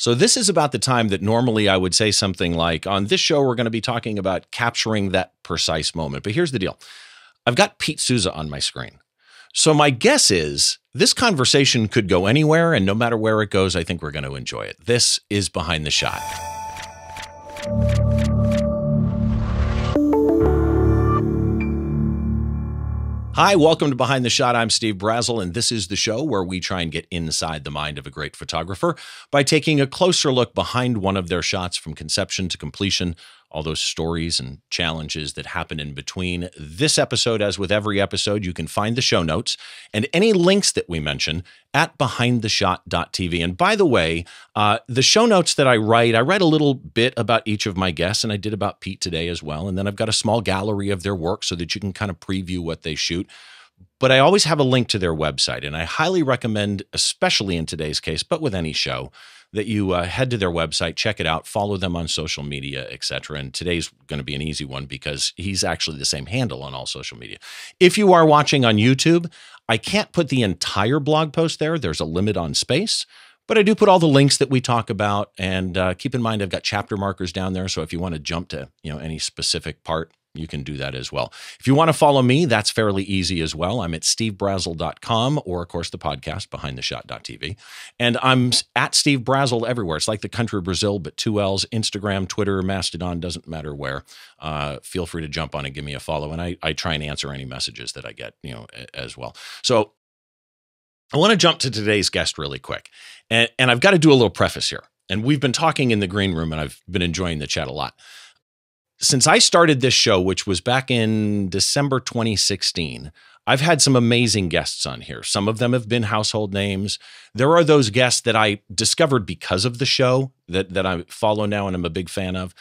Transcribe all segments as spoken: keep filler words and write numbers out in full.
So this is about the time that normally I would say something like, on this show, we're going to be talking about capturing that precise moment. But here's the deal. I've got Pete Souza on my screen. So my guess is this conversation could go anywhere, and no matter where it goes, I think we're going to enjoy it. This is Behind the Shot. Hi, welcome to Behind the Shot. I'm Steve Brazel, and this is the show where we try and get inside the mind of a great photographer by taking a closer look behind one of their shots from conception to completion, all those stories and challenges that happen in between. This episode, as with every episode, you can find the show notes and any links that we mention at behind the shot dot t v. And by the way, uh, the show notes that I write, I write a little bit about each of my guests, and I did about Pete today as well. And then I've got a small gallery of their work so that you can kind of preview what they shoot. But I always have a link to their website, and I highly recommend, especially in today's case, but with any show, that you uh, head to their website, check it out, follow them on social media, et cetera. And today's going to be an easy one because he's actually the same handle on all social media. If you are watching on YouTube, I can't put the entire blog post there. There's a limit on space. But I do put all the links that we talk about. And uh, keep in mind, I've got chapter markers down there. So if you want to jump to, you know, any specific part, you can do that as well. If you want to follow me, that's fairly easy as well. I'm at steve brazel dot com, or, of course, the podcast, behind the shot dot t v. And I'm at Steve Brazel everywhere. It's like the country of Brazil, but two L's. Instagram, Twitter, Mastodon, doesn't matter where. Uh, feel free to jump on and give me a follow. And I, I try and answer any messages that I get, you know, as well. So I want to jump to today's guest really quick. And, and I've got to do a little preface here. And we've been talking in the green room, and I've been enjoying the chat a lot. Since I started this show, which was back in December twenty sixteen, I've had some amazing guests on here. Some of them have been household names. There are those guests that I discovered because of the show that, that I follow now and I'm a big fan of.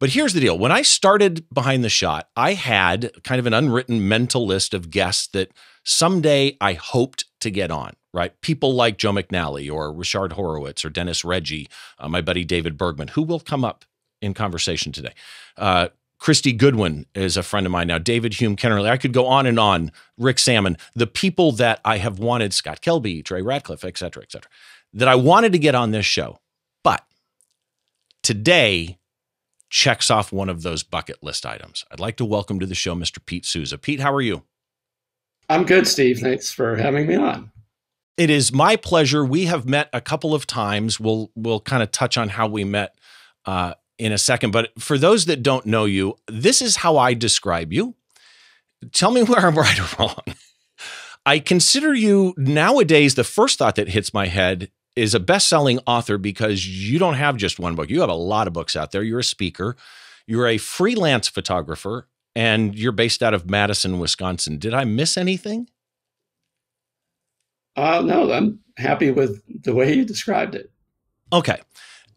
But here's the deal. When I started Behind the Shot, I had kind of an unwritten mental list of guests that someday I hoped to get on, right? People like Joe McNally or Richard Horowitz or Dennis Reggie, uh, my buddy David Bergman, who will come up in conversation today. Uh, Christy Goodwin is a friend of mine now. David Hume Kennerly. I could go on and on. Rick Salmon. The people that I have wanted, Scott Kelby, Trey Ratcliffe, et cetera, et cetera, that I wanted to get on this show. But today checks off one of those bucket list items. I'd like to welcome to the show Mister Pete Souza. Pete, how are you? I'm good, Steve. Thanks for having me on. It is my pleasure. We have met a couple of times. We'll we'll kind of touch on how we met uh, in a second. But for those that don't know you, this is how I describe you. Tell me where I'm right or wrong. I consider you nowadays, the first thought that hits my head is a best-selling author, because you don't have just one book. You have a lot of books out there. You're a speaker. You're a freelance photographer, and you're based out of Madison, Wisconsin. Did I miss anything? Uh, no, I'm happy with the way you described it. Okay.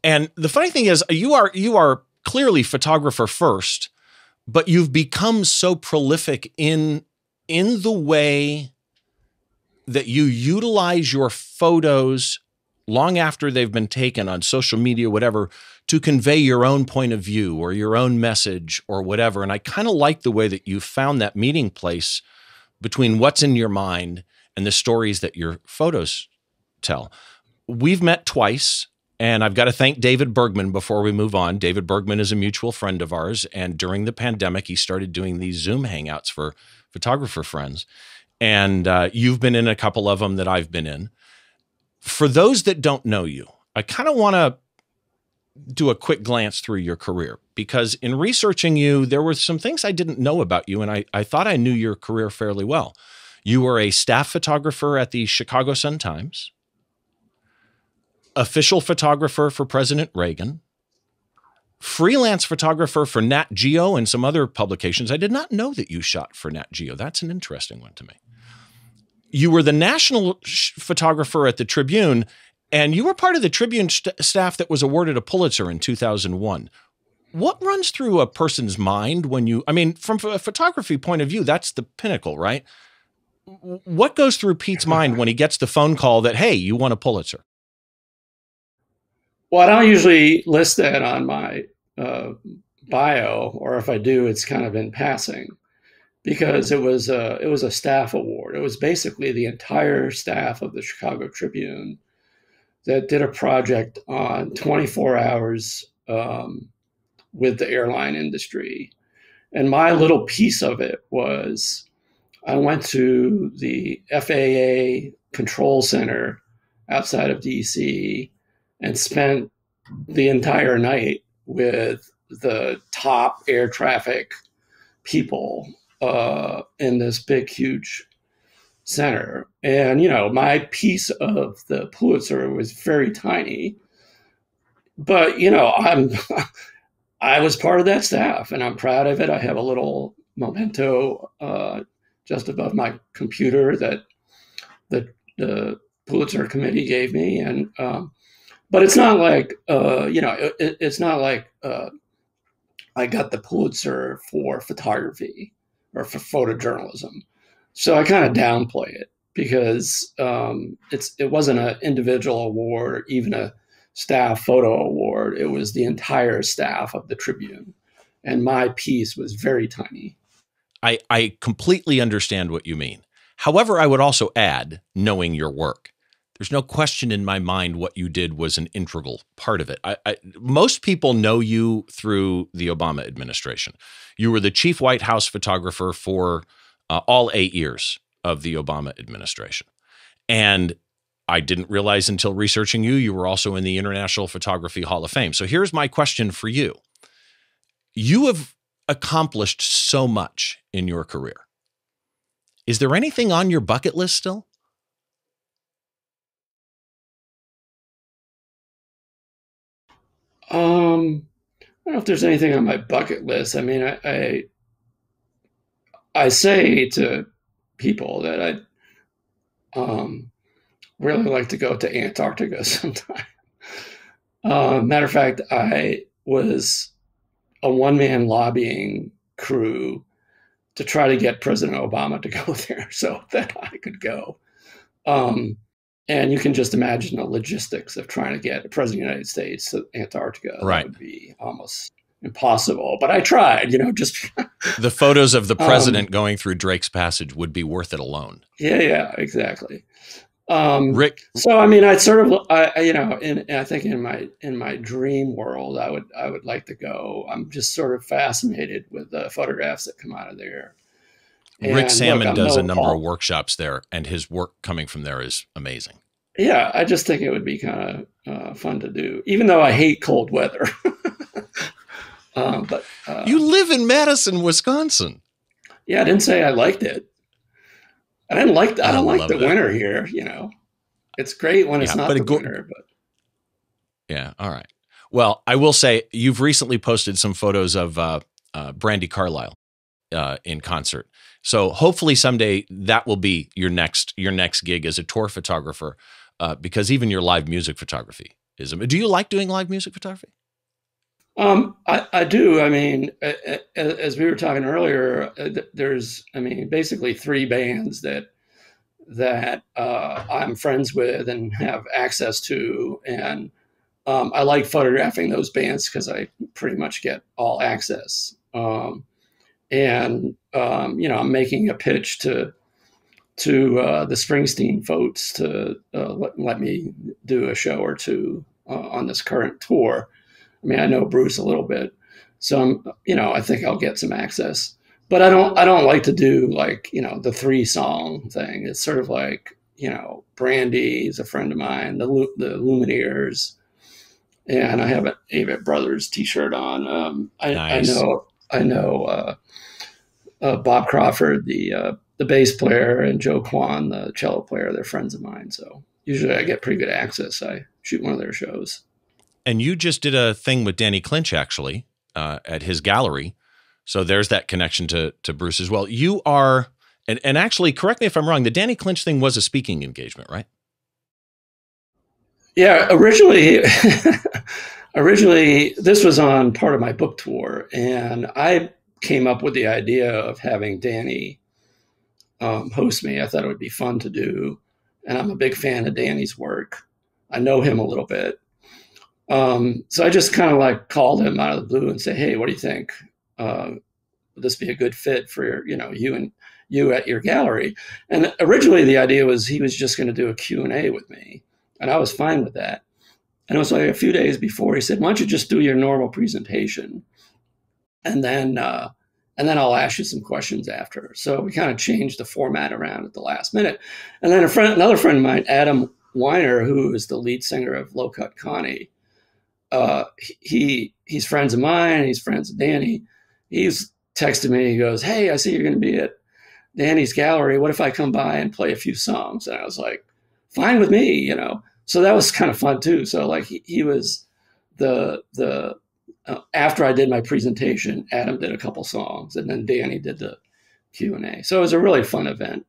And the funny thing is, you are you are clearly photographer first, but you've become so prolific in in the way that you utilize your photos long after they've been taken on social media, whatever, to convey your own point of view or your own message or whatever. And I kind of like the way that you found that meeting place between what's in your mind and the stories that your photos tell. We've met twice. And I've got to thank David Bergman before we move on. David Bergman is a mutual friend of ours. And during the pandemic, he started doing these Zoom hangouts for photographer friends. And uh, you've been in a couple of them that I've been in. For those that don't know you, I kind of want to do a quick glance through your career, because in researching you, there were some things I didn't know about you. And I, I thought I knew your career fairly well. You were a staff photographer at the Chicago Sun-Times, official photographer for President Reagan, freelance photographer for Nat Geo and some other publications. I did not know that you shot for Nat Geo. That's an interesting one to me. You were the national photographer at the Tribune, and you were part of the Tribune st staff that was awarded a Pulitzer in two thousand one. What runs through a person's mind when you, I mean, from a photography point of view, that's the pinnacle, right? What goes through Pete's mind when he gets the phone call that, hey, you won a Pulitzer? Well, I don't usually list that on my uh, bio, or if I do, it's kind of in passing, because it was a, it was a staff award. It was basically the entire staff of the Chicago Tribune that did a project on twenty-four hours um, with the airline industry. And my little piece of it was I went to the F A A control center outside of D C and spent the entire night with the top air traffic people uh, in this big, huge center. And, you know, my piece of the Pulitzer was very tiny, but, you know, I'm, I was part of that staff and I'm proud of it. I have a little memento uh, just above my computer that the, the Pulitzer committee gave me. And, um, but it's not like, uh, you know, it, it's not like uh, I got the Pulitzer for photography or for photojournalism. So I kind of downplay it because um, it's it wasn't an individual award or even a staff photo award. It was the entire staff of the Tribune. And my piece was very tiny. I, I completely understand what you mean. However, I would also add, knowing your work, there's no question in my mind what you did was an integral part of it. I, I, most people know you through the Obama administration. You were the chief White House photographer for Uh, all eight years of the Obama administration. And I didn't realize until researching you, you were also in the International Photography Hall of Fame. So here's my question for you. You have accomplished so much in your career. Is there anything on your bucket list still? Um, I don't know if there's anything on my bucket list. I mean, I... I I say to people that I um, really like to go to Antarctica sometime. Uh, matter of fact, I was a one-man lobbying crew to try to get President Obama to go there so that I could go. Um, and you can just imagine the logistics of trying to get the President of the United States to Antarctica. Right. That would be almost impossible, but I tried, you know, just the photos of the president um, going through Drake's Passage would be worth it alone. Yeah, yeah, exactly. Um, Rick. So, I mean, I sort of, I, you know, in, I think in my, in my dream world, I would, I would like to go. I'm just sort of fascinated with the photographs that come out of there. And Rick Salmon look, does no a number fault. of workshops there, and his work coming from there is amazing. Yeah. I just think it would be kind of uh, fun to do, even though I hate cold weather. Um, but, uh, you live in Madison, Wisconsin. Yeah, I didn't say I liked it. I didn't like. The, I don't I like the that. winter here. You know, it's great when yeah, it's not the winter. But yeah, all right. Well, I will say you've recently posted some photos of uh, uh, Brandi Carlile uh, in concert. So hopefully someday that will be your next your next gig as a tour photographer, uh, because even your live music photography is. Do you like doing live music photography? Um, I, I do. I mean, as we were talking earlier, there's, I mean, basically three bands that that uh, I'm friends with and have access to, and um, I like photographing those bands because I pretty much get all access. Um, and um, you know, I'm making a pitch to to uh, the Springsteen folks to uh, let, let me do a show or two uh, on this current tour. I mean, I know Bruce a little bit, so I'm, you know, I think I'll get some access. But I don't, I don't like to do like, you know, the three song thing. It's sort of like, you know, Brandi is a friend of mine, the the Lumineers, and I have an Avett Brothers T-shirt on. Um, I, nice. I know, I know uh, uh, Bob Crawford, the uh, the bass player, and Joe Kwan, the cello player. They're friends of mine, so usually I get pretty good access. I shoot one of their shows. And you just did a thing with Danny Clinch, actually, uh, at his gallery. So there's that connection to, to Bruce as well. You are, and, and actually, correct me if I'm wrong, the Danny Clinch thing was a speaking engagement, right? Yeah, originally, originally this was on part of my book tour. And I came up with the idea of having Danny um, host me. I thought it would be fun to do. And I'm a big fan of Danny's work. I know him a little bit. Um, so I just kind of like called him out of the blue and said, "Hey, what do you think? Uh, would this be a good fit for your, you know, you and you at your gallery?" And originally the idea was he was just going to do a Q and A with me. And I was fine with that. And it was like a few days before he said, why don't you just do your normal presentation? And then, uh, and then I'll ask you some questions after. So we kind of changed the format around at the last minute. And then a friend, another friend of mine, Adam Weiner, who is the lead singer of Low Cut Connie, uh, he he's friends of mine, he's friends of Danny. He's texted me, he goes, hey, I see you're going to be at Danny's gallery. What if I come by and play a few songs? And I was like, fine with me, you know. So that was kind of fun too. So like he, he was the, the uh, after I did my presentation, Adam did a couple songs and then Danny did the Q and A. So it was a really fun event.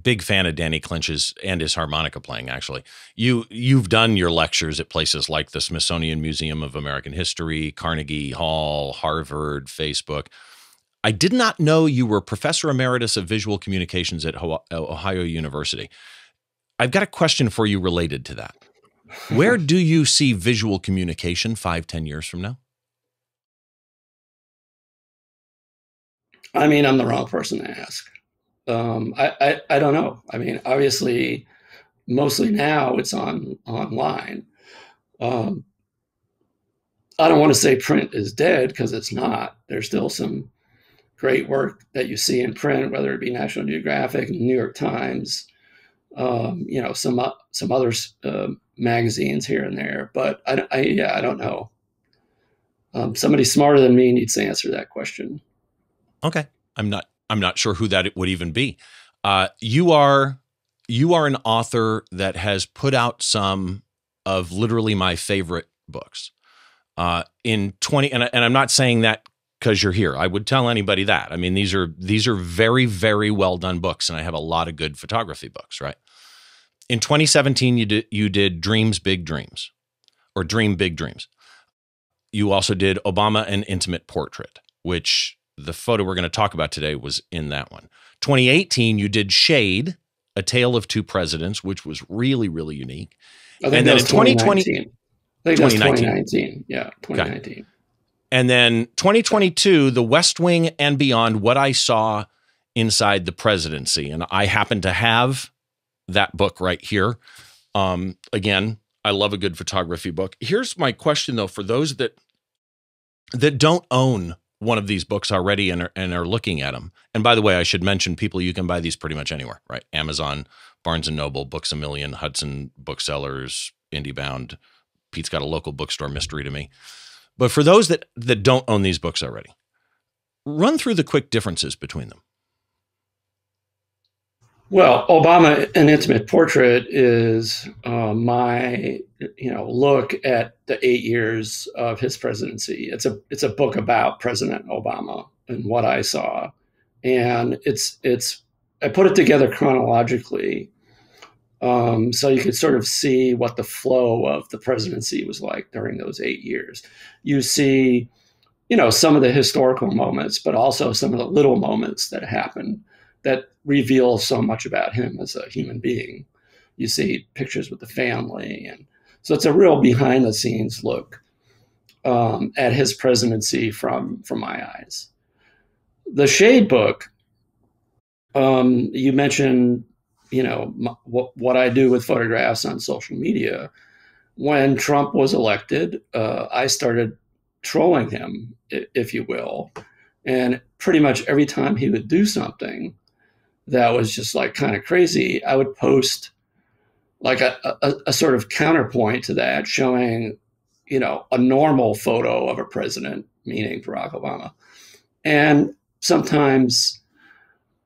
Big fan of Danny Clinch's and his harmonica playing, actually. You, you've done your lectures at places like the Smithsonian Museum of American History, Carnegie Hall, Harvard, Facebook. I did not know you were Professor Emeritus of Visual Communications at Ohio University. I've got a question for you related to that. Where do you see visual communication five, ten years from now? I mean, I'm the wrong person to ask. Um, I, I, I don't know. I mean, obviously, mostly now it's on online. Um, I don't want to say print is dead because it's not. There's still some great work that you see in print, whether it be National Geographic, New York Times, um, you know, some uh, some other uh, magazines here and there. But I, I yeah, I don't know. Um, somebody smarter than me needs to answer that question. Okay, I'm not. I'm not sure who that would even be. Uh, you are you are an author that has put out some of literally my favorite books uh, in twenty. And, and I'm not saying that because you're here. I would tell anybody that. I mean, these are these are very, very well done books, and I have a lot of good photography books. Right? In twenty seventeen, you did you did Dreams Big Dreams, or Dream Big Dreams. You also did Obama An Intimate Portrait, which. The photo we're going to talk about today was in that one. twenty eighteen, you did Shade, A Tale of Two Presidents, which was really, really unique. I think and that then was in twenty nineteen. I think twenty nineteen. That was twenty nineteen. Yeah, twenty nineteen. Okay. And then twenty twenty-two, The West Wing and Beyond, What I Saw Inside the Presidency. And I happen to have that book right here. Um, again, I love a good photography book. Here's my question, though, for those that that don't own one of these books already and are, and are looking at them. And by the way, I should mention, people, you can buy these pretty much anywhere, right? Amazon, Barnes and Noble, Books A Million, Hudson Booksellers, IndieBound. Pete's got a local bookstore, Mystery To Me. But for those that, that don't own these books already, run through the quick differences between them. Well, Obama, An Intimate Portrait is uh, my, you know, look at the eight years of his presidency. It's a it's a book about President Obama and what I saw, and it's it's I put it together chronologically, um, so you could sort of see what the flow of the presidency was like during those eight years. You see, you know, some of the historical moments, but also some of the little moments that happened that reveal so much about him as a human being. You see pictures with the family. And so it's a real behind the scenes look um, at his presidency from, from my eyes. The Shade book, um, you mentioned, you know, my, what, what I do with photographs on social media. When Trump was elected, uh, I started trolling him, if you will. And pretty much every time he would do something that was just like kind of crazy, I would post like a, a, a sort of counterpoint to that, showing, you know, a normal photo of a president, meaning Barack Obama, and sometimes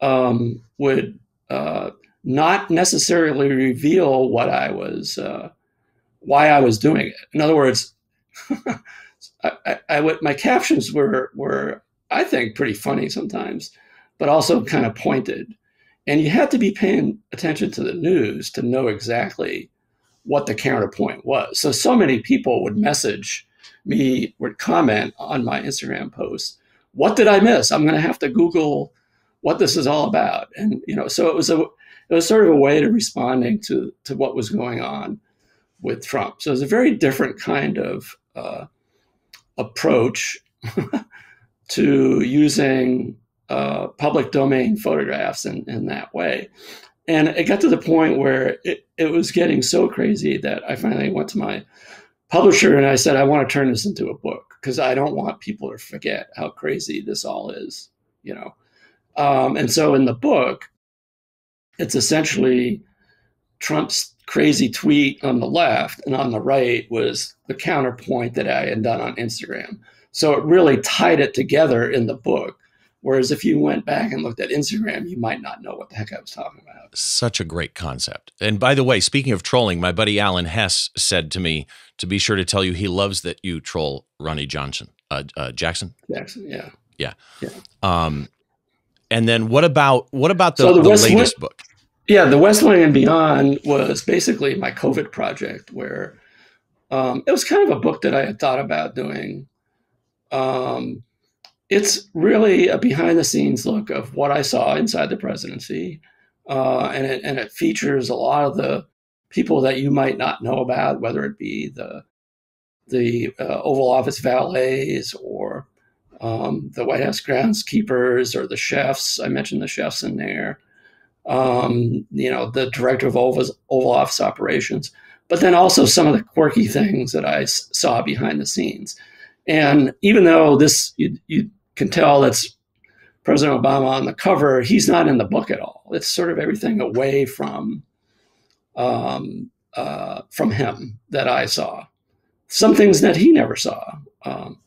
um, would uh, not necessarily reveal what I was, uh, why I was doing it. In other words, I, I, I would, my captions were, were, I think, pretty funny sometimes, but also kind of pointed. And you had to be paying attention to the news to know exactly what the counterpoint was. So, so many people would message me, would comment on my Instagram posts, what did I miss? I'm going to have to Google what this is all about. And, you know, so it was a, it was sort of a way to responding to, to what was going on with Trump. So it was a very different kind of uh, approach to using Uh, public domain photographs in, in that way. And it got to the point where it, it was getting so crazy that I finally went to my publisher and I said, I want to turn this into a book because I don't want people to forget how crazy this all is, you know? Um, and so in the book, it's essentially Trump's crazy tweet on the left, and on the right was the counterpoint that I had done on Instagram. So it really tied it together in the book. Whereas if you went back and looked at Instagram, you might not know what the heck I was talking about. Such a great concept. And by the way, speaking of trolling, my buddy Alan Hess said to me to be sure to tell you he loves that you troll Ronnie Johnson, uh, uh, Jackson. Jackson, yeah, yeah. yeah. Um, and then what about what about the, so the, the latest Wing, book? Yeah, the West Wing and Beyond was basically my COVID project, where um, it was kind of a book that I had thought about doing. Um, It's really a behind-the-scenes look of what I saw inside the presidency, uh, and, it, and it features a lot of the people that you might not know about, whether it be the, the uh, Oval Office valets or um, the White House groundskeepers or the chefs. I mentioned the chefs in there, um, you know, the director of Oval's, Oval Office operations, but then also some of the quirky things that I s saw behind the scenes. And even though this, you, you can tell that's President Obama on the cover, he's not in the book at all. It's sort of everything away from um, uh, from him that I saw. Some things that he never saw. Um,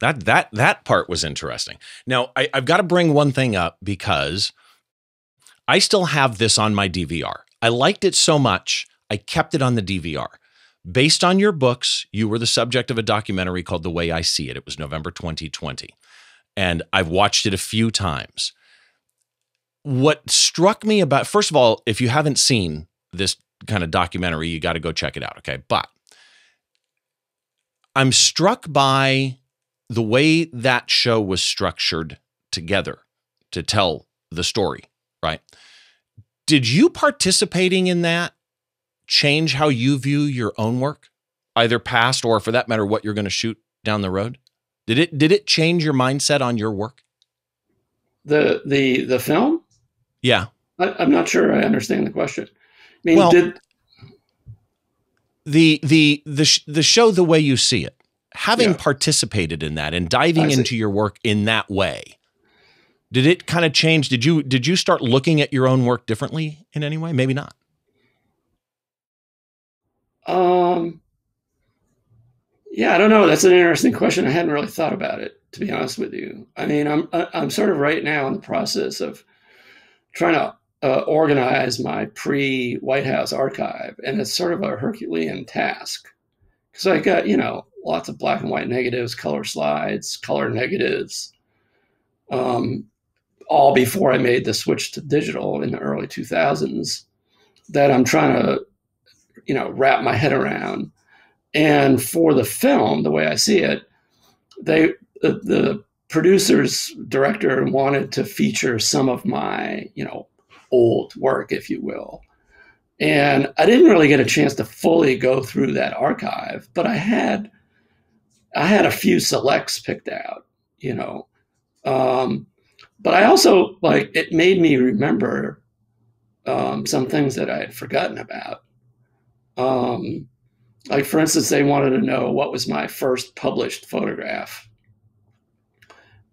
that that that part was interesting. Now I, I've got to bring one thing up because I still have this on my D V R. I liked it so much I kept it on the D V R. Based on your books, you were the subject of a documentary called The Way I See It. It was November twenty twenty, and I've watched it a few times. What struck me about, first of all, if you haven't seen this kind of documentary, you got to go check it out, okay? But I'm struck by the way that show was structured together to tell the story, right? Did you participating in that change how you view your own work, either past or for that matter, what you're going to shoot down the road? Did it, did it change your mindset on your work? The, the, the film? Yeah. I, I'm not sure I understand the question. I mean, well, did the, the, the, sh the show, The Way You See It, having yeah. participated in that and diving into your work in that way, did it kind of change? Did you, did you start looking at your own work differently in any way? Maybe not. Um, yeah, I don't know. That's an interesting question. I hadn't really thought about it, to be honest with you. I mean, I'm, I'm sort of right now in the process of trying to uh, organize my pre-White House archive. And it's sort of a Herculean task because I got, you know, lots of black and white negatives, color slides, color negatives, um, all before I made the switch to digital in the early two thousands that I'm trying to, you know, wrap my head around. And for the film, The Way I See It, they, the, the producer's director wanted to feature some of my, you know, old work, if you will. And I didn't really get a chance to fully go through that archive, but I had, I had a few selects picked out, you know. Um, but I also, like, it made me remember um, some things that I had forgotten about. Um, like for instance, they wanted to know what was my first published photograph,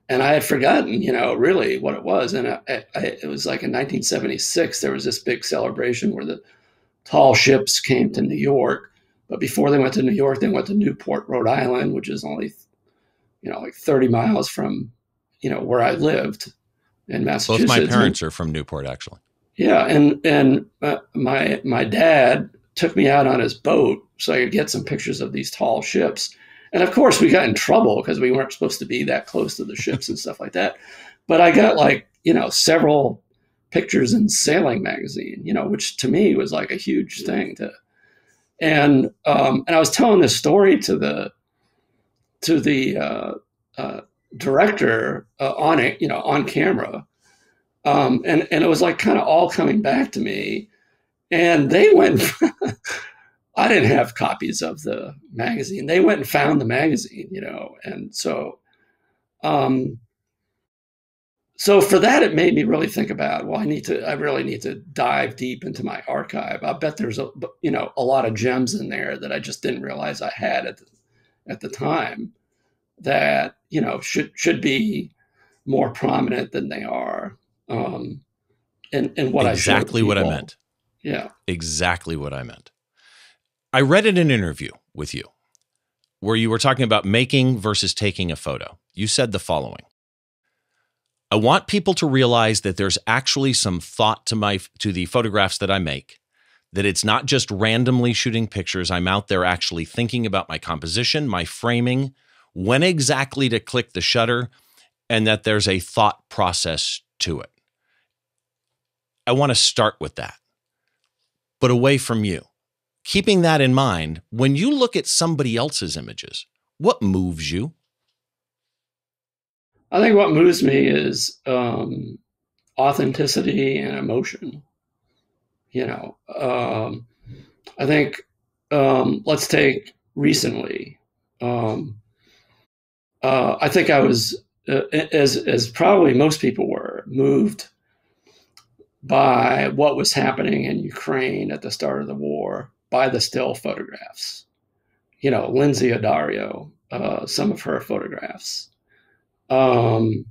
and I had forgotten, you know, really what it was. And I, I, it was like in nineteen seventy-six, there was this big celebration where the tall ships came to New York, but before they went to New York, they went to Newport, Rhode Island, which is only, you know, like thirty miles from, you know, where I lived in Massachusetts. Both my parents and, are from Newport, actually. Yeah. And, and uh, my, my dad took me out on his boat so I could get some pictures of these tall ships. And of course we got in trouble because we weren't supposed to be that close to the ships and stuff like that. But I got like, you know, several pictures in Sailing magazine, you know, which to me was like a huge thing to, and, um, and I was telling this story to the, to the, uh, uh, director, uh, on it, you know, on camera. Um, and, and it was like kind of all coming back to me. And they went, I didn't have copies of the magazine. They went and found the magazine, you know? And so, um, So for that, it made me really think about, well, I need to, I really need to dive deep into my archive. I bet there's a, you know, a lot of gems in there that I just didn't realize I had at the, at the time that, you know, should, should be more prominent than they are. Um, and, and what exactly I what I meant. Yeah, exactly what I meant. I read in an interview with you where you were talking about making versus taking a photo. You said the following: I want people to realize that there's actually some thought to my to the photographs that I make, that it's not just randomly shooting pictures. I'm out there actually thinking about my composition, my framing, when exactly to click the shutter, and that there's a thought process to it. I want to start with that, but away from you. Keeping that in mind, when you look at somebody else's images, what moves you? I think what moves me is um, authenticity and emotion. You know, um, I think, um, let's take recently. Um, uh, I think I was, uh, as, as probably most people were, moved by what was happening in Ukraine at the start of the war, by the still photographs. You know, Lindsay Addario, uh, some of her photographs. Um,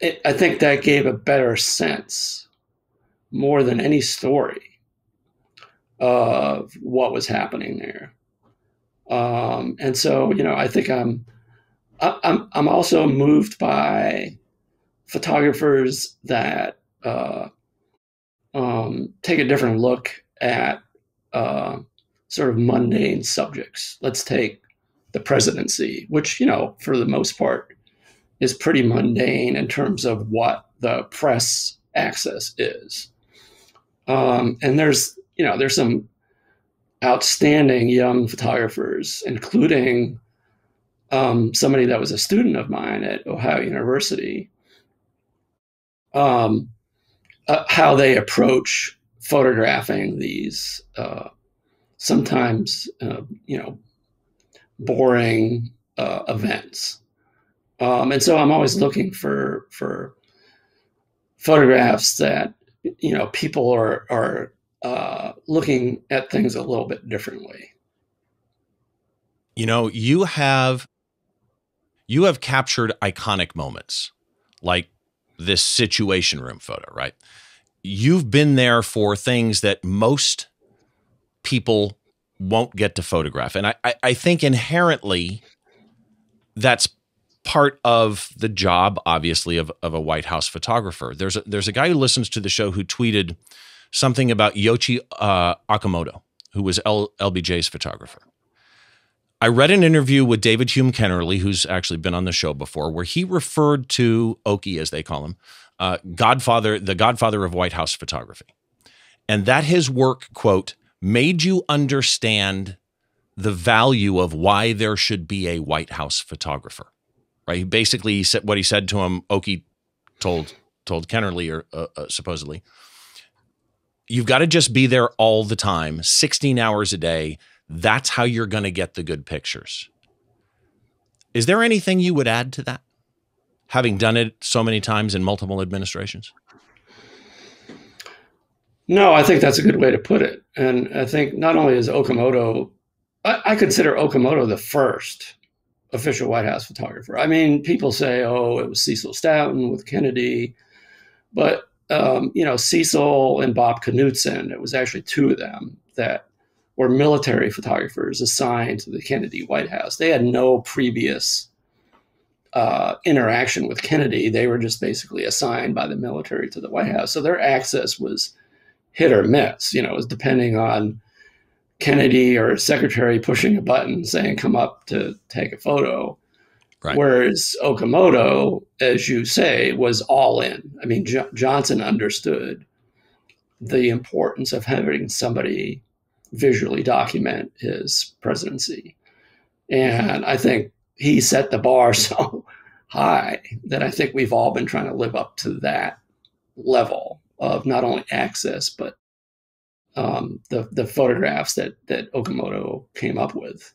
it, I think that gave a better sense, more than any story, of what was happening there. Um, and so, you know, I think I'm, I, I'm, I'm also moved by photographers that uh, um, take a different look at uh, sort of mundane subjects. Let's take the presidency, which, you know, for the most part, is pretty mundane in terms of what the press access is. Um, and there's, you know, there's some outstanding young photographers, including um, somebody that was a student of mine at Ohio University, um, uh, how they approach photographing these uh, sometimes, uh, you know, boring uh, events. Um, and so I'm always looking for for photographs that, you know, people are are uh, looking at things a little bit differently. You know, you have you have captured iconic moments like this Situation Room photo, right? You've been there for things that most people won't get to photograph, and I I, I think inherently that's part of the job, obviously, of, of a White House photographer. There's a, there's a guy who listens to the show who tweeted something about Yoichi uh, Okamoto, who was L B J's photographer. I read an interview with David Hume Kennerly, who's actually been on the show before, where he referred to Oki, as they call him, uh, Godfather, the Godfather of White House photography, and that his work, quote, made you understand the value of why there should be a White House photographer. Right. Basically, he said what he said to him. Oki told told Kennerly, or uh, uh, supposedly, you've got to just be there all the time, sixteen hours a day. That's how you're going to get the good pictures. Is there anything you would add to that, having done it so many times in multiple administrations? No, I think that's a good way to put it. And I think not only is Okamoto, I, I consider Okamoto the first official White House photographer. I mean, people say, oh, it was Cecil Stoughton with Kennedy, but, um, you know, Cecil and Bob Knutson, it was actually two of them that were military photographers assigned to the Kennedy White House. They had no previous uh, interaction with Kennedy. They were just basically assigned by the military to the White House. So their access was hit or miss, you know, it was depending on Kennedy or secretary pushing a button saying, come up to take a photo. Right. Whereas Okamoto, as you say, was all in. I mean, Jo- Johnson understood the importance of having somebody visually document his presidency. And I think he set the bar so high that I think we've all been trying to live up to that level of not only access, but Um, the, the photographs that, that Okamoto came up with.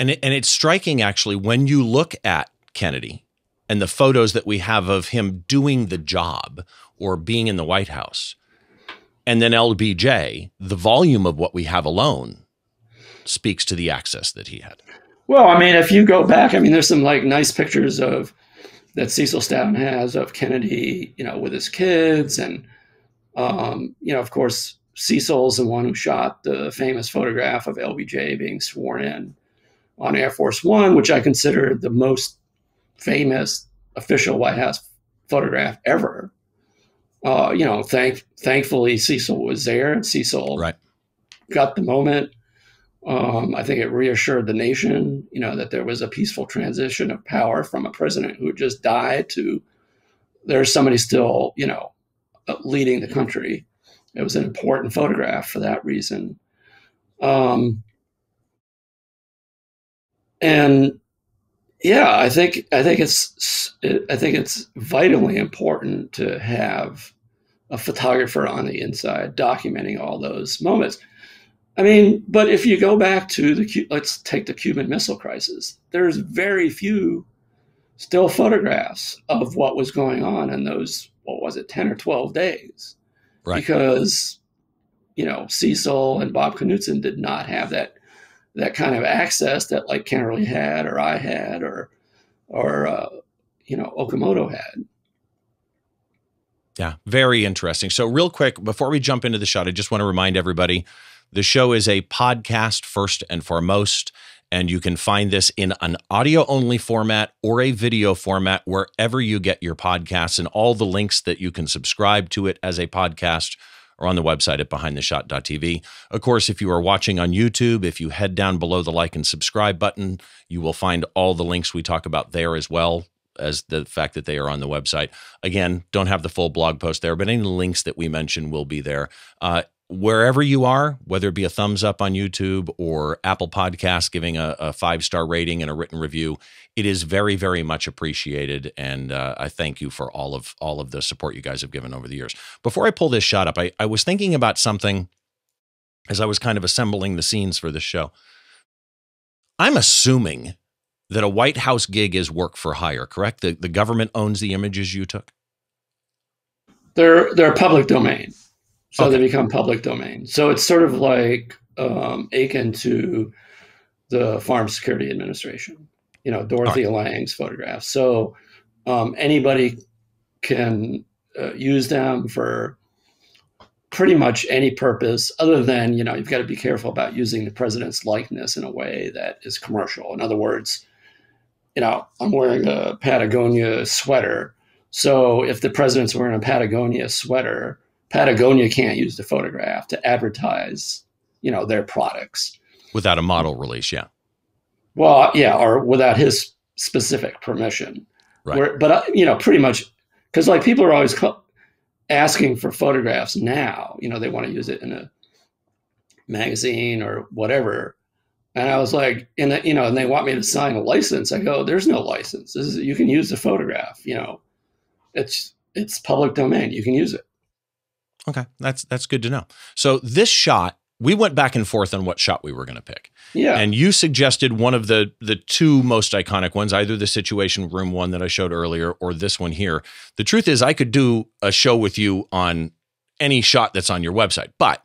And it, and it's striking, actually, when you look at Kennedy, and the photos that we have of him doing the job or being in the White House, and then L B J, the volume of what we have alone speaks to the access that he had. Well, I mean, if you go back, I mean, there's some like nice pictures of that Cecil Stoughton has of Kennedy, you know, with his kids. And, um, you know, of course, Cecil's the one who shot the famous photograph of L B J being sworn in on Air Force One, which I consider the most famous official White House photograph ever. Uh, you know, thank, thankfully, Cecil was there. And Cecil right. got the moment. Um, I think it reassured the nation, you know, that there was a peaceful transition of power from a president who just died to there's somebody still, you know, leading the country. It was an important photograph for that reason. Um, and yeah, I think I think it's I think it's vitally important to have a photographer on the inside documenting all those moments. I mean, but if you go back to the, let's take the Cuban Missile Crisis, there's very few still photographs of what was going on in those, what was it, ten or twelve days. Right. Because, you know, Cecil and Bob Knutson did not have that, that kind of access that like Kennerly had or I had or, or uh, you know, Okamoto had. Yeah, very interesting. So real quick, before we jump into the shot, I just want to remind everybody, the show is a podcast first and foremost, and you can find this in an audio-only format or a video format wherever you get your podcasts, and all the links that you can subscribe to it as a podcast are on the website at behind the shot dot T V. Of course, if you are watching on YouTube, if you head down below the like and subscribe button, you will find all the links we talk about there as well as the fact that they are on the website. Again, don't have the full blog post there, but any links that we mention will be there. Uh, Wherever you are, whether it be a thumbs up on YouTube or Apple Podcasts giving a, a five-star rating and a written review, it is very, very much appreciated. And uh, I thank you for all of all of the support you guys have given over the years. Before I pull this shot up, I, I was thinking about something as I was kind of assembling the scenes for this show. I'm assuming that a White House gig is work for hire, correct? The, the government owns the images you took? They're, they're public domain. So okay. They become public domain. So it's sort of like um, akin to the Farm Security Administration, you know, Dorothea right. Lange's photographs. So um, anybody can uh, use them for pretty much any purpose other than, you know, you've got to be careful about using the president's likeness in a way that is commercial. In other words, you know, I'm wearing a Patagonia sweater. So if the president's wearing a Patagonia sweater, Patagonia can't use the photograph to advertise, you know, their products. Without a model release, yeah. Well, yeah, or without his specific permission. Right. Where, but, you know, pretty much, because, like, people are always asking for photographs now. You know, they want to use it in a magazine or whatever. And I was like, and you know, and they want me to sign a license. I go, there's no license. This is, you can use the photograph, you know. It's, it's public domain. You can use it. Okay, that's that's good to know. So this shot, we went back and forth on what shot we were going to pick. Yeah. And you suggested one of the the two most iconic ones, either the Situation Room one that I showed earlier or this one here. The truth is I could do a show with you on any shot that's on your website, but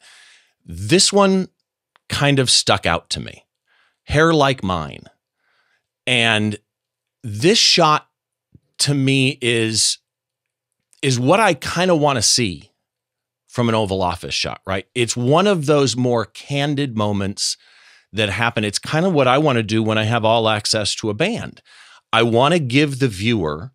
this one kind of stuck out to me. Hair Like Mine. And this shot to me is is what I kind of want to see from an Oval Office shot, right? It's one of those more candid moments that happen. It's kind of what I want to do when I have all access to a band. I want to give the viewer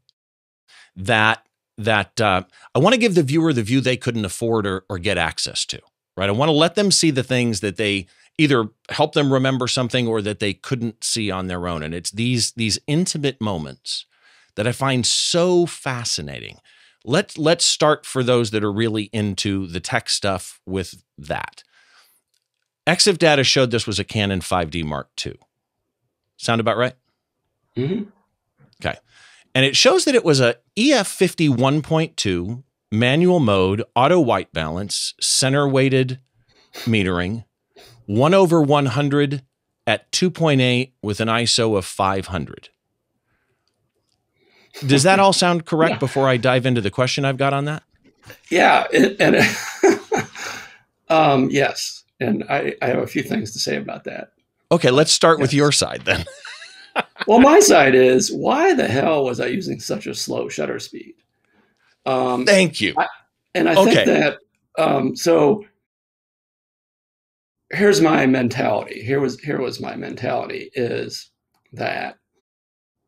that, that uh, I want to give the viewer the view they couldn't afford or, or get access to, right? I want to let them see the things that they either help them remember something or that they couldn't see on their own. And it's these, these intimate moments that I find so fascinating. Let's, let's start for those that are really into the tech stuff with that. Exif data showed this was a Canon five D Mark two. Sound about right? Mm-hmm. Okay. And it shows that it was a E F fifty one point two manual mode, auto white balance, center weighted metering, one over one hundred at two point eight with an I S O of five hundred. Does that all sound correct yeah. before I dive into the question I've got on that? Yeah. It, and it, um, yes. And I, I have a few things to say about that. Okay. Let's start yes. with your side then. Well, my side is, why the hell was I using such a slow shutter speed? Um, Thank you. I, and I okay. think that, um, so here's my mentality. Here was, here was my mentality is that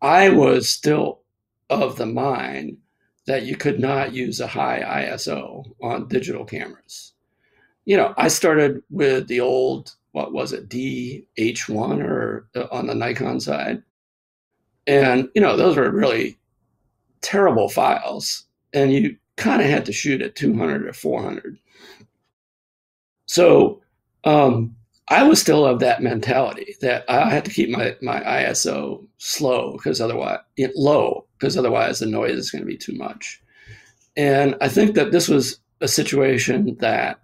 I was still of the mind that you could not use a high I S O on digital cameras. You know, I started with the old, what was it, D H one or uh, on the Nikon side. And, you know, those were really terrible files. And you kind of had to shoot at two hundred or four hundred. So um, I was still of that mentality that I had to keep my, my I S O slow because otherwise, it, low, because otherwise the noise is going to be too much. And I think that this was a situation that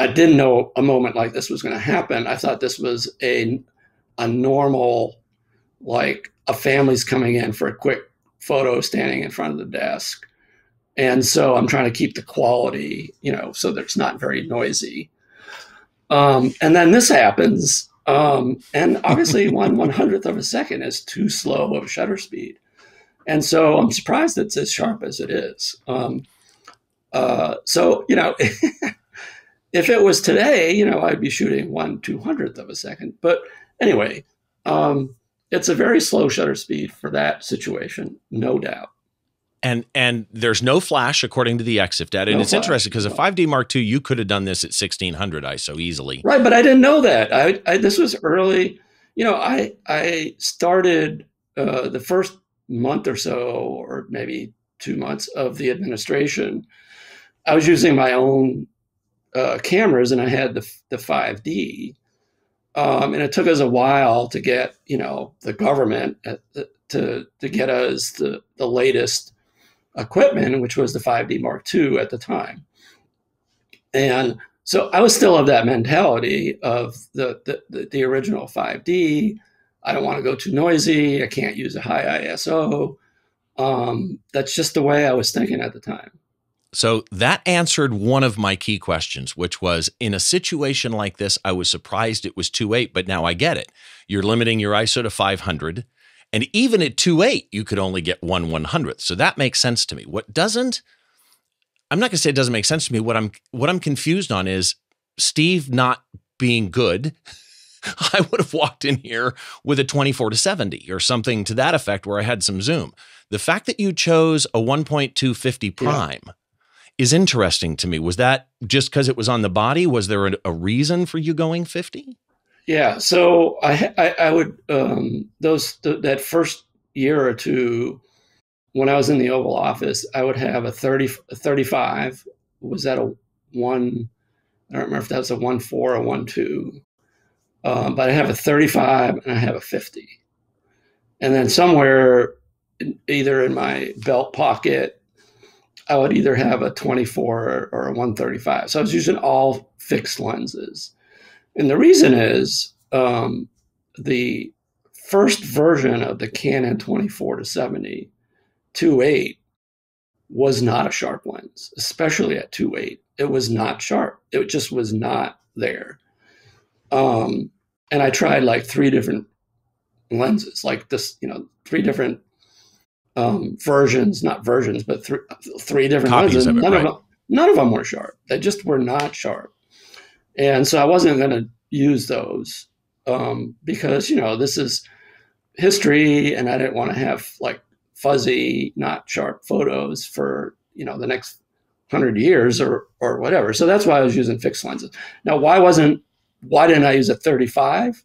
I didn't know a moment like this was going to happen. I thought this was a, a normal, like a family's coming in for a quick photo standing in front of the desk. And so I'm trying to keep the quality, you know, so that it's not very noisy. Um, and then this happens. Um, and obviously one one hundredth of a second is too slow of shutter speed. And so I'm surprised it's as sharp as it is. Um, uh, so, you know, if it was today, you know, I'd be shooting one two hundredth of a second. But anyway, um, it's a very slow shutter speed for that situation, no doubt. And and there's no flash according to the EXIF data. And no it's flash. Interesting because a five D Mark two, you could have done this at sixteen hundred I S O easily. Right, but I didn't know that. I, I this was early. You know, I I started uh, the first month or so, or maybe two months of the administration. I was using my own uh, cameras, and I had the the five D, um, and it took us a while to get you know the government at the, to to get us the the latest equipment, which was the five D Mark two at the time. And so I was still of that mentality of the, the, the, the original five D. I don't want to go too noisy. I can't use a high I S O. Um, that's just the way I was thinking at the time. So that answered one of my key questions, which was in a situation like this, I was surprised it was two point eight, but now I get it. You're limiting your I S O to five hundred. And even at two point eight, you could only get one one hundredth. So that makes sense to me. What doesn't, I'm not going to say it doesn't make sense to me. What I'm, what I'm confused on is Steve not being good. I would have walked in here with a twenty-four to seventy or something to that effect where I had some zoom. The fact that you chose a one point two fifty prime yeah. is interesting to me. Was that just because it was on the body? Was there a, a reason for you going fifty? Yeah, so I, I, I would, um, those th that first year or two, when I was in the Oval Office, I would have a thirty, a thirty-five, was that a one, I don't remember if that was a one four or one two, um, but I have a thirty-five and I have a fifty. And then somewhere, either in my belt pocket, I would either have a twenty-four or a one thirty-five. So I was using all fixed lenses. And the reason is um, the first version of the Canon twenty-four to seventy two point eight was not a sharp lens, especially at two point eight. It was not sharp. It just was not there. Um, and I tried like three different lenses, like this, you know, three different um, versions, not versions, but th three different lenses. Copies of it, none, right? of them, none of them were sharp. They just were not sharp. And so I wasn't going to use those um, because, you know, this is history and I didn't want to have like fuzzy, not sharp photos for, you know, the next hundred years or, or whatever. So that's why I was using fixed lenses. Now, why wasn't, why didn't I use a thirty-five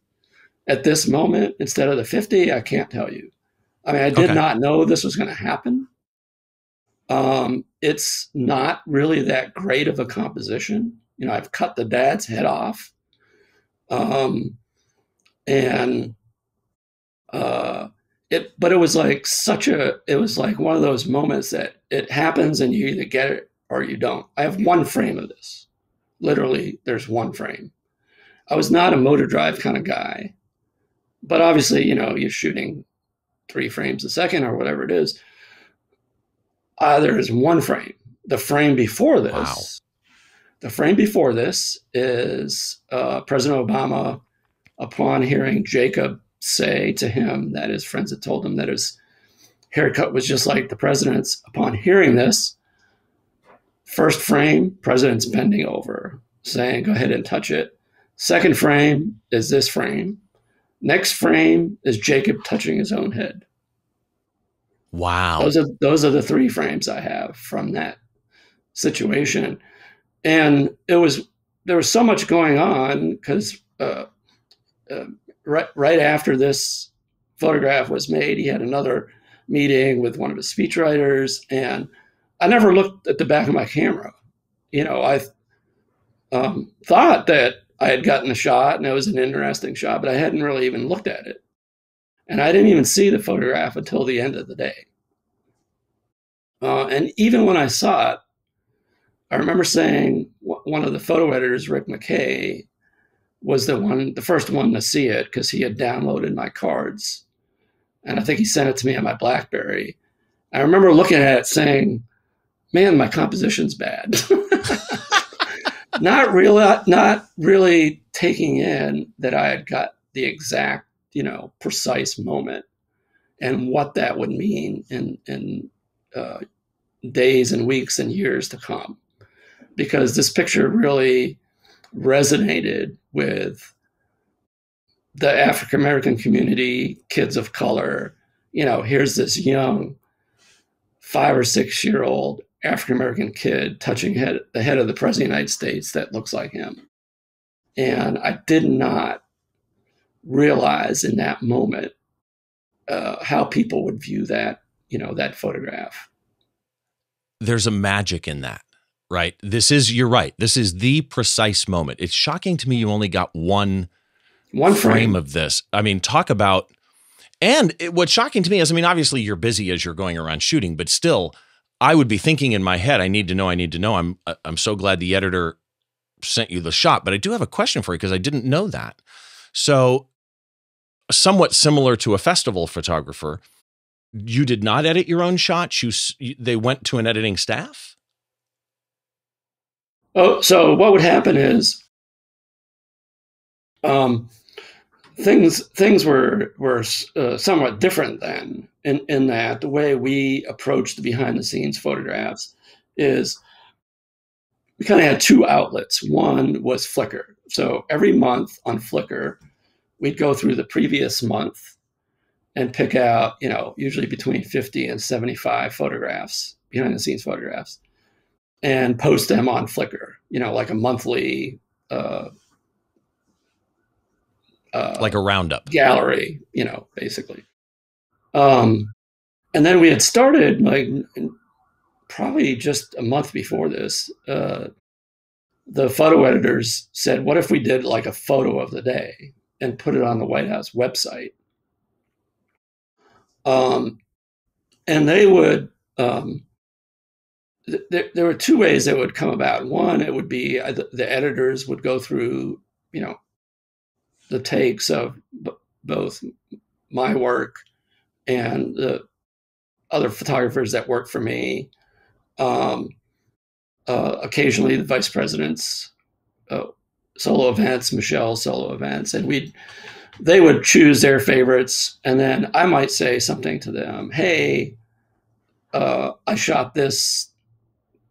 at this moment instead of the fifty? I can't tell you. I mean, I did okay. not know this was going to happen. Um, it's not really that great of a composition. You know, I've cut the dad's head off, um, and uh, it. But it was like such a. It was like one of those moments that it happens, and you either get it or you don't. I have one frame of this. Literally, there's one frame. I was not a motor drive kind of guy, but obviously, you know, you're shooting three frames a second or whatever it is. Uh, there is one frame. The frame before this, wow. the frame before this is uh, President Obama, upon hearing Jacob say to him that his friends had told him that his haircut was just like the president's. Upon hearing this, first frame, president's bending over, saying, go ahead and touch it. Second frame is this frame. Next frame is Jacob touching his own head. Wow. Those are, those are the three frames I have from that situation. And it was, there was so much going on because uh, uh, right, right after this photograph was made, he had another meeting with one of his speechwriters, and I never looked at the back of my camera. You know, I um, thought that I had gotten a shot and it was an interesting shot, but I hadn't really even looked at it. And I didn't even see the photograph until the end of the day. Uh, and even when I saw it, I remember saying one of the photo editors, Rick McKay, was the one, the first one to see it because he had downloaded my cards. And I think he sent it to me on my BlackBerry. I remember looking at it saying, man, my composition's bad. Not really, not really taking in that I had got the exact, you know, precise moment and what that would mean in, in uh, days and weeks and years to come. Because this picture really resonated with the African-American community, kids of color. You know, here's this young five or six year old African-American kid touching head, the head of the president of the United States that looks like him. And I did not realize in that moment uh, how people would view that, you know, that photograph. There's a magic in that, right? This is, you're right. This is the precise moment. It's shocking to me you only got one, one frame. frame of this. I mean, talk about, and it, what's shocking to me is, I mean, obviously you're busy as you're going around shooting, but still I would be thinking in my head, I need to know, I need to know. I'm, I'm so glad the editor sent you the shot, but I do have a question for you because I didn't know that. So somewhat similar to a festival photographer, you did not edit your own shots. You, they went to an editing staff? Oh, so what would happen is um, things things were were uh, somewhat different then. In in that the way we approached the behind the scenes photographs is we kind of had two outlets. One was Flickr. So every month on Flickr, we'd go through the previous month and pick out, you know, usually between fifty and seventy-five photographs, behind the scenes photographs, and post them on Flickr, you know, like a monthly, uh, uh, like a roundup gallery, you know, basically. Um, and then we had started like probably just a month before this, uh, the photo editors said, what if we did like a photo of the day and put it on the White House website? Um, and they would, um, th th there were two ways that would come about. One, it would be uh, the, the editors would go through, you know, the takes of b both my work and the other photographers that worked for me. Um, uh, occasionally the vice president's uh, solo events, Michelle's solo events, and we'd, they would choose their favorites. And then I might say something to them, hey, uh, I shot this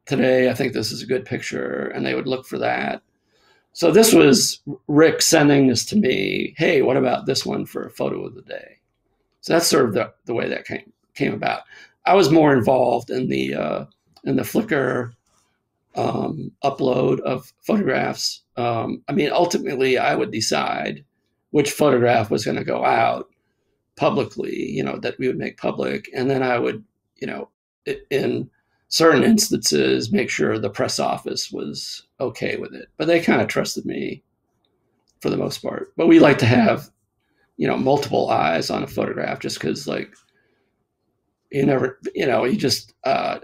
today. I think this is a good picture. And they would look for that. So this was Rick sending this to me. Hey, what about this one for a photo of the day? So that's sort of the, the way that came, came about. I was more involved in the, uh, in the Flickr um, upload of photographs. Um, I mean, ultimately I would decide which photograph was going to go out publicly, you know, that we would make public. And then I would, you know, in certain instances, make sure the press office was okay with it, but they kind of trusted me for the most part. But we like to have, you know, multiple eyes on a photograph just because, like, you never, you know, you just, uh,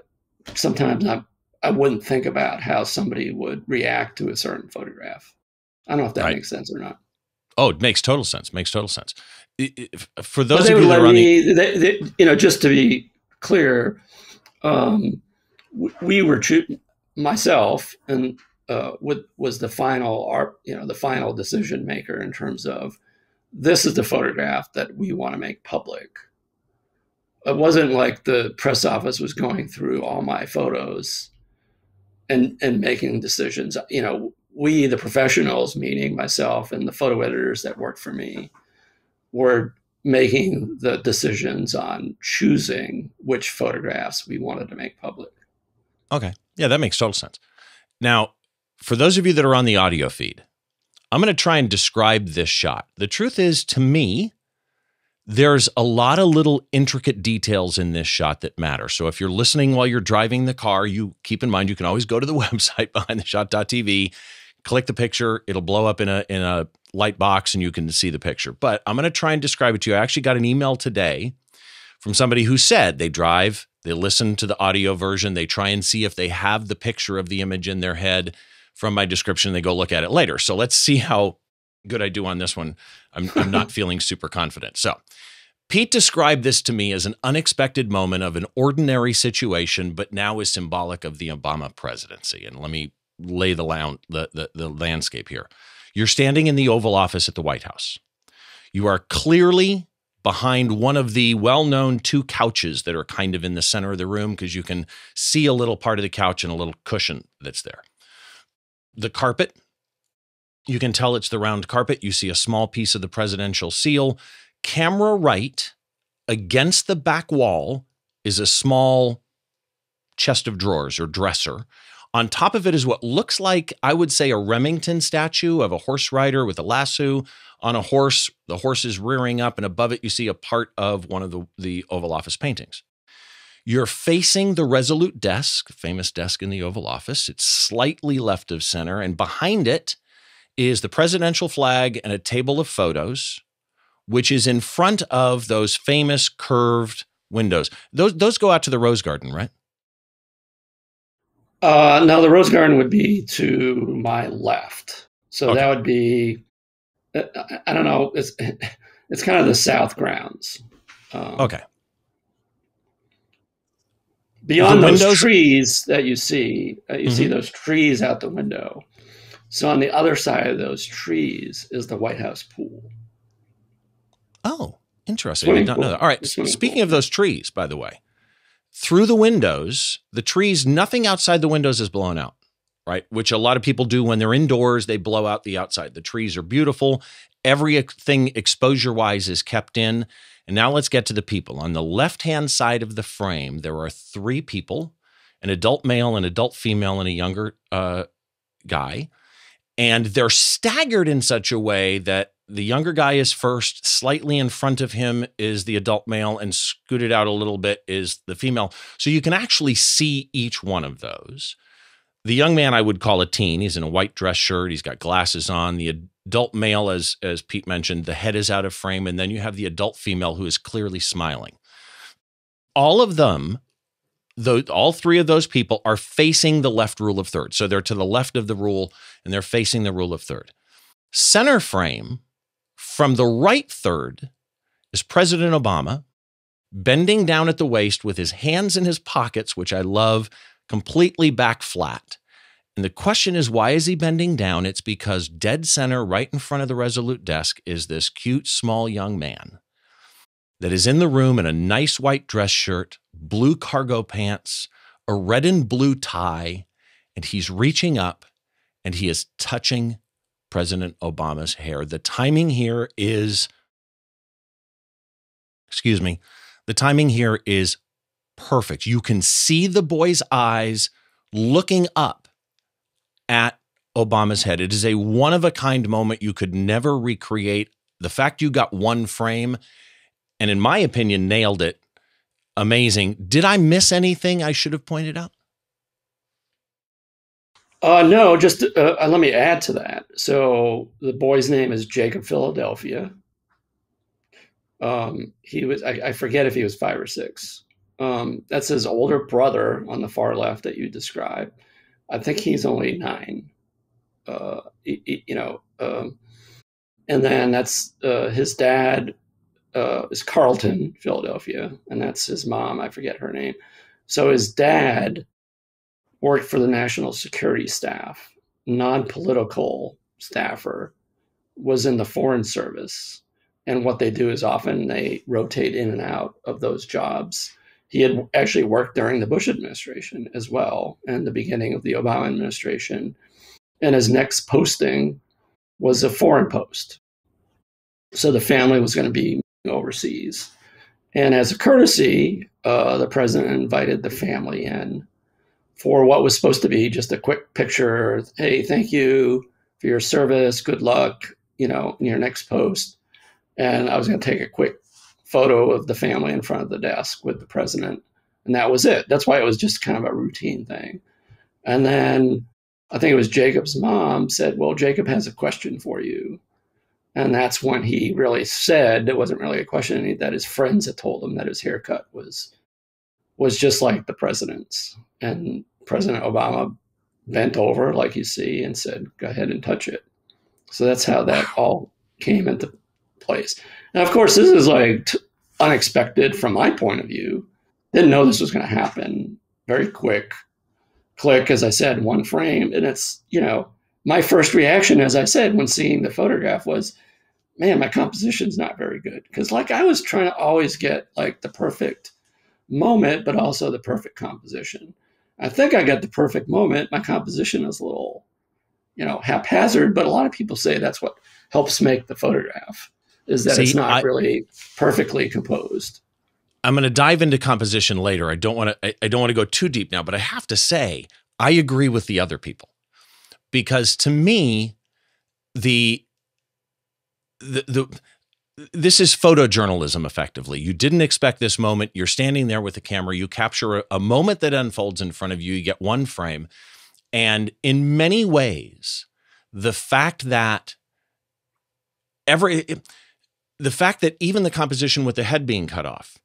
sometimes I, I wouldn't think about how somebody would react to a certain photograph. I don't know if that right. makes sense or not. Oh, it makes total sense. Makes total sense. For those of you that are on the, they, they, you know, just to be clear, um, we, we were choosing, myself and uh, with, was the final, you know, the final decision maker in terms of this is the photograph that we want to make public. It wasn't like the press office was going through all my photos and and making decisions. You know, we, the professionals, meaning myself and the photo editors that worked for me, were making the decisions on choosing which photographs we wanted to make public. Okay. Yeah, that makes total sense. Now, for those of you that are on the audio feed, I'm going to try and describe this shot. The truth is, to me, there's a lot of little intricate details in this shot that matter. So if you're listening while you're driving the car, you keep in mind, you can always go to the website behind the shot dot t v, click the picture. It'll blow up in a, in a light box and you can see the picture, but I'm going to try and describe it to you. I actually got an email today from somebody who said they drive, they listen to the audio version. They try and see if they have the picture of the image in their head from my description. They go look at it later. So let's see how good I do on this one. I'm, I'm not feeling super confident. So Pete described this to me as an unexpected moment of an ordinary situation, but now is symbolic of the Obama presidency. And let me lay the, lound, the, the, the landscape here. You're standing in the Oval Office at the White House. You are clearly behind one of the well-known two couches that are kind of in the center of the room because you can see a little part of the couch and a little cushion that's there. The carpet, you can tell it's the round carpet. You see a small piece of the presidential seal. Camera right against the back wall is a small chest of drawers or dresser. On top of it is what looks like, I would say, a Remington statue of a horse rider with a lasso on a horse. The horse is rearing up, and above it you see a part of one of the, the Oval Office paintings. You're facing the Resolute desk, famous desk in the Oval Office. It's slightly left of center, and behind it is the presidential flag and a table of photos, which is in front of those famous curved windows. Those those go out to the Rose Garden, right? Uh, no, the Rose Garden would be to my left. So okay. That would be, I don't know, it's it's kind of the south grounds. Um, okay. Beyond the those trees that you see, uh, you mm-hmm. see those trees out the window. So on the other side of those trees is the White House pool. Oh, interesting. I did not know that. All right. Speaking of those trees, by the way, through the windows, the trees, nothing outside the windows is blown out, right? Which a lot of people do when they're indoors, they blow out the outside. The trees are beautiful. Everything exposure-wise is kept in. And now let's get to the people. On the left-hand side of the frame, there are three people, an adult male, an adult female, and a younger uh, guy. And they're staggered in such a way that the younger guy is first, slightly in front of him is the adult male, and scooted out a little bit is the female. So you can actually see each one of those. The young man I would call a teen. He's in a white dress shirt. He's got glasses on. The adult male, as, as Pete mentioned, the head is out of frame. And then you have the adult female who is clearly smiling. All of them, Though, all three of those people are facing the left rule of third. So they're to the left of the rule and they're facing the rule of third. Center frame from the right third is President Obama bending down at the waist with his hands in his pockets, which I love, completely back flat. And the question is, why is he bending down? It's because dead center right in front of the Resolute desk is this cute, small young man that is in the room in a nice white dress shirt, blue cargo pants, a red and blue tie, and he's reaching up and he is touching President Obama's hair. The timing here is, excuse me, the timing here is perfect. You can see the boy's eyes looking up at Obama's head. It is a one-of-a-kind moment you could never recreate. The fact you got one frame, and in my opinion, nailed it. Amazing. Did I miss anything I should have pointed out? Uh, no, just uh, let me add to that. So the boy's name is Jacob Philadelphia. Um, he was, I, I forget if he was five or six. Um, that's his older brother on the far left that you described. I think he's only nine, uh, you, you know, um, and then that's uh, his dad. Uh, is Carlton Philadelphia, and that's his mom. I forget her name. So his dad worked for the National Security Staff, non-political staffer, was in the Foreign Service. And what they do is often they rotate in and out of those jobs. He had actually worked during the Bush administration as well, and the beginning of the Obama administration. And his next posting was a foreign post. So the family was going to be overseas. And as a courtesy, uh, the president invited the family in for what was supposed to be just a quick picture. Hey, thank you for your service. Good luck, you know, in your next post. And I was going to take a quick photo of the family in front of the desk with the president. And that was it. That's why it was just kind of a routine thing. And then I think it was Jacob's mom said, well, Jacob has a question for you. And that's when he really said, it wasn't really a question, that his friends had told him that his haircut was was just like the president's. And President Obama bent over, like you see, and said, go ahead and touch it. So that's how that all came into place. And of course, this is like t- unexpected from my point of view. Didn't know this was going to happen. Very quick click, as I said, one frame. And it's, you know, my first reaction, as I said, when seeing the photograph was, man, my composition's not very good. Because like I was trying to always get like the perfect moment, but also the perfect composition. I think I got the perfect moment. My composition is a little, you know, haphazard, but a lot of people say that's what helps make the photograph, is that See, it's not I, really perfectly composed. I'm going to dive into composition later. I don't want to, I, I don't want to go too deep now, but I have to say, I agree with the other people. Because to me, the, the the this is photojournalism effectively. You didn't expect this moment. You're standing there with the camera. You capture a, a moment that unfolds in front of you. You get one frame. And in many ways, the fact that every the fact that even the composition with the head being cut off,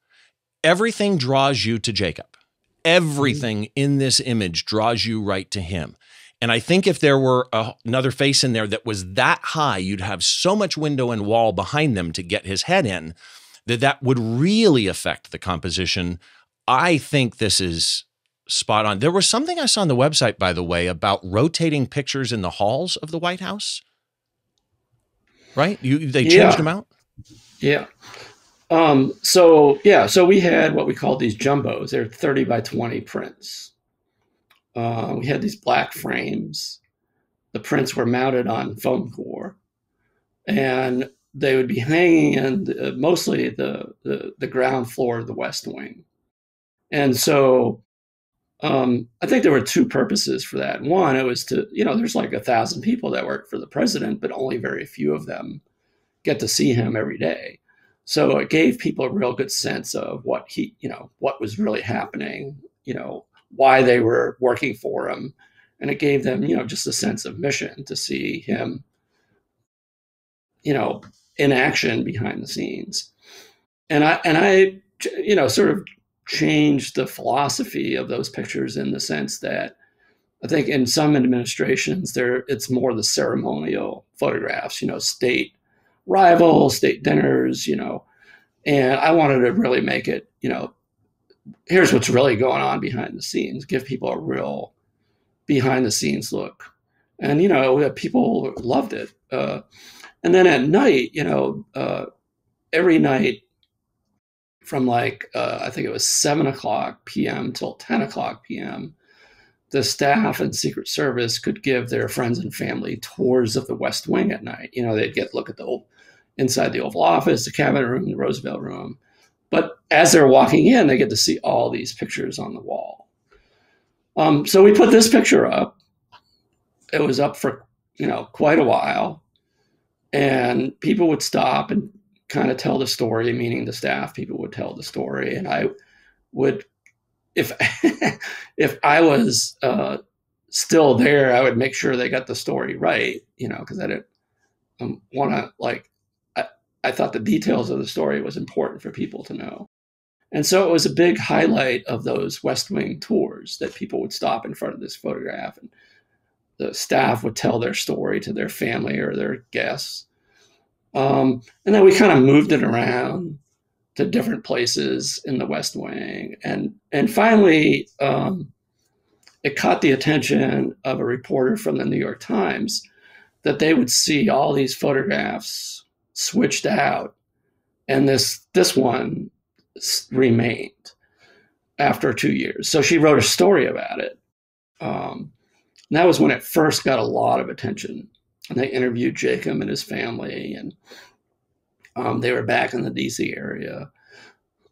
everything draws you to Jacob. Everything in this image draws you right to him. And I think if there were a, another face in there that was that high, you'd have so much window and wall behind them to get his head in that that would really affect the composition. I think this is spot on. There was something I saw on the website, by the way, about rotating pictures in the halls of the White House, right? You, they changed yeah. them out? Yeah. Um, so, yeah. So we had what we called these jumbos. They're thirty by twenty prints. Uh, we had these black frames. The prints were mounted on foam core, and they would be hanging in the, mostly the, the the ground floor of the West Wing. And so, um, I think there were two purposes for that. One, it was to, you know, there's like a thousand people that work for the president, but only very few of them get to see him every day. So it gave people a real good sense of what he, you know, what was really happening, you know, why they were working for him. And it gave them, you know, just a sense of mission to see him, you know, in action behind the scenes. And I, and I, you know, sort of changed the philosophy of those pictures in the sense that I think in some administrations there, it's more the ceremonial photographs, you know, state rivals, state dinners, you know, and I wanted to really make it, you know, here's what's really going on behind the scenes, give people a real behind the scenes look. And, you know, people loved it. Uh, and then at night, you know, uh, every night from like, uh, I think it was seven o'clock p.m. till ten o'clock p.m., the staff and Secret Service could give their friends and family tours of the West Wing at night. You know, they'd get look at the old, inside the Oval Office, the Cabinet Room, the Roosevelt Room. But as they're walking in, they get to see all these pictures on the wall. Um, so we put this picture up. It was up for, you know, quite a while. And people would stop and kind of tell the story, meaning the staff people would tell the story. And I would, if, if I was uh, still there, I would make sure they got the story right, you know, because I didn't um, want to, like, I thought the details of the story was important for people to know. And so it was a big highlight of those West Wing tours that people would stop in front of this photograph and the staff would tell their story to their family or their guests. Um, and then we kind of moved it around to different places in the West Wing. And, and finally, um, it caught the attention of a reporter from the New York Times that they would see all these photographs switched out, and this, this one remained after two years. So she wrote a story about it. Um, and that was when it first got a lot of attention. And they interviewed Jacob and his family, and um, they were back in the D C area.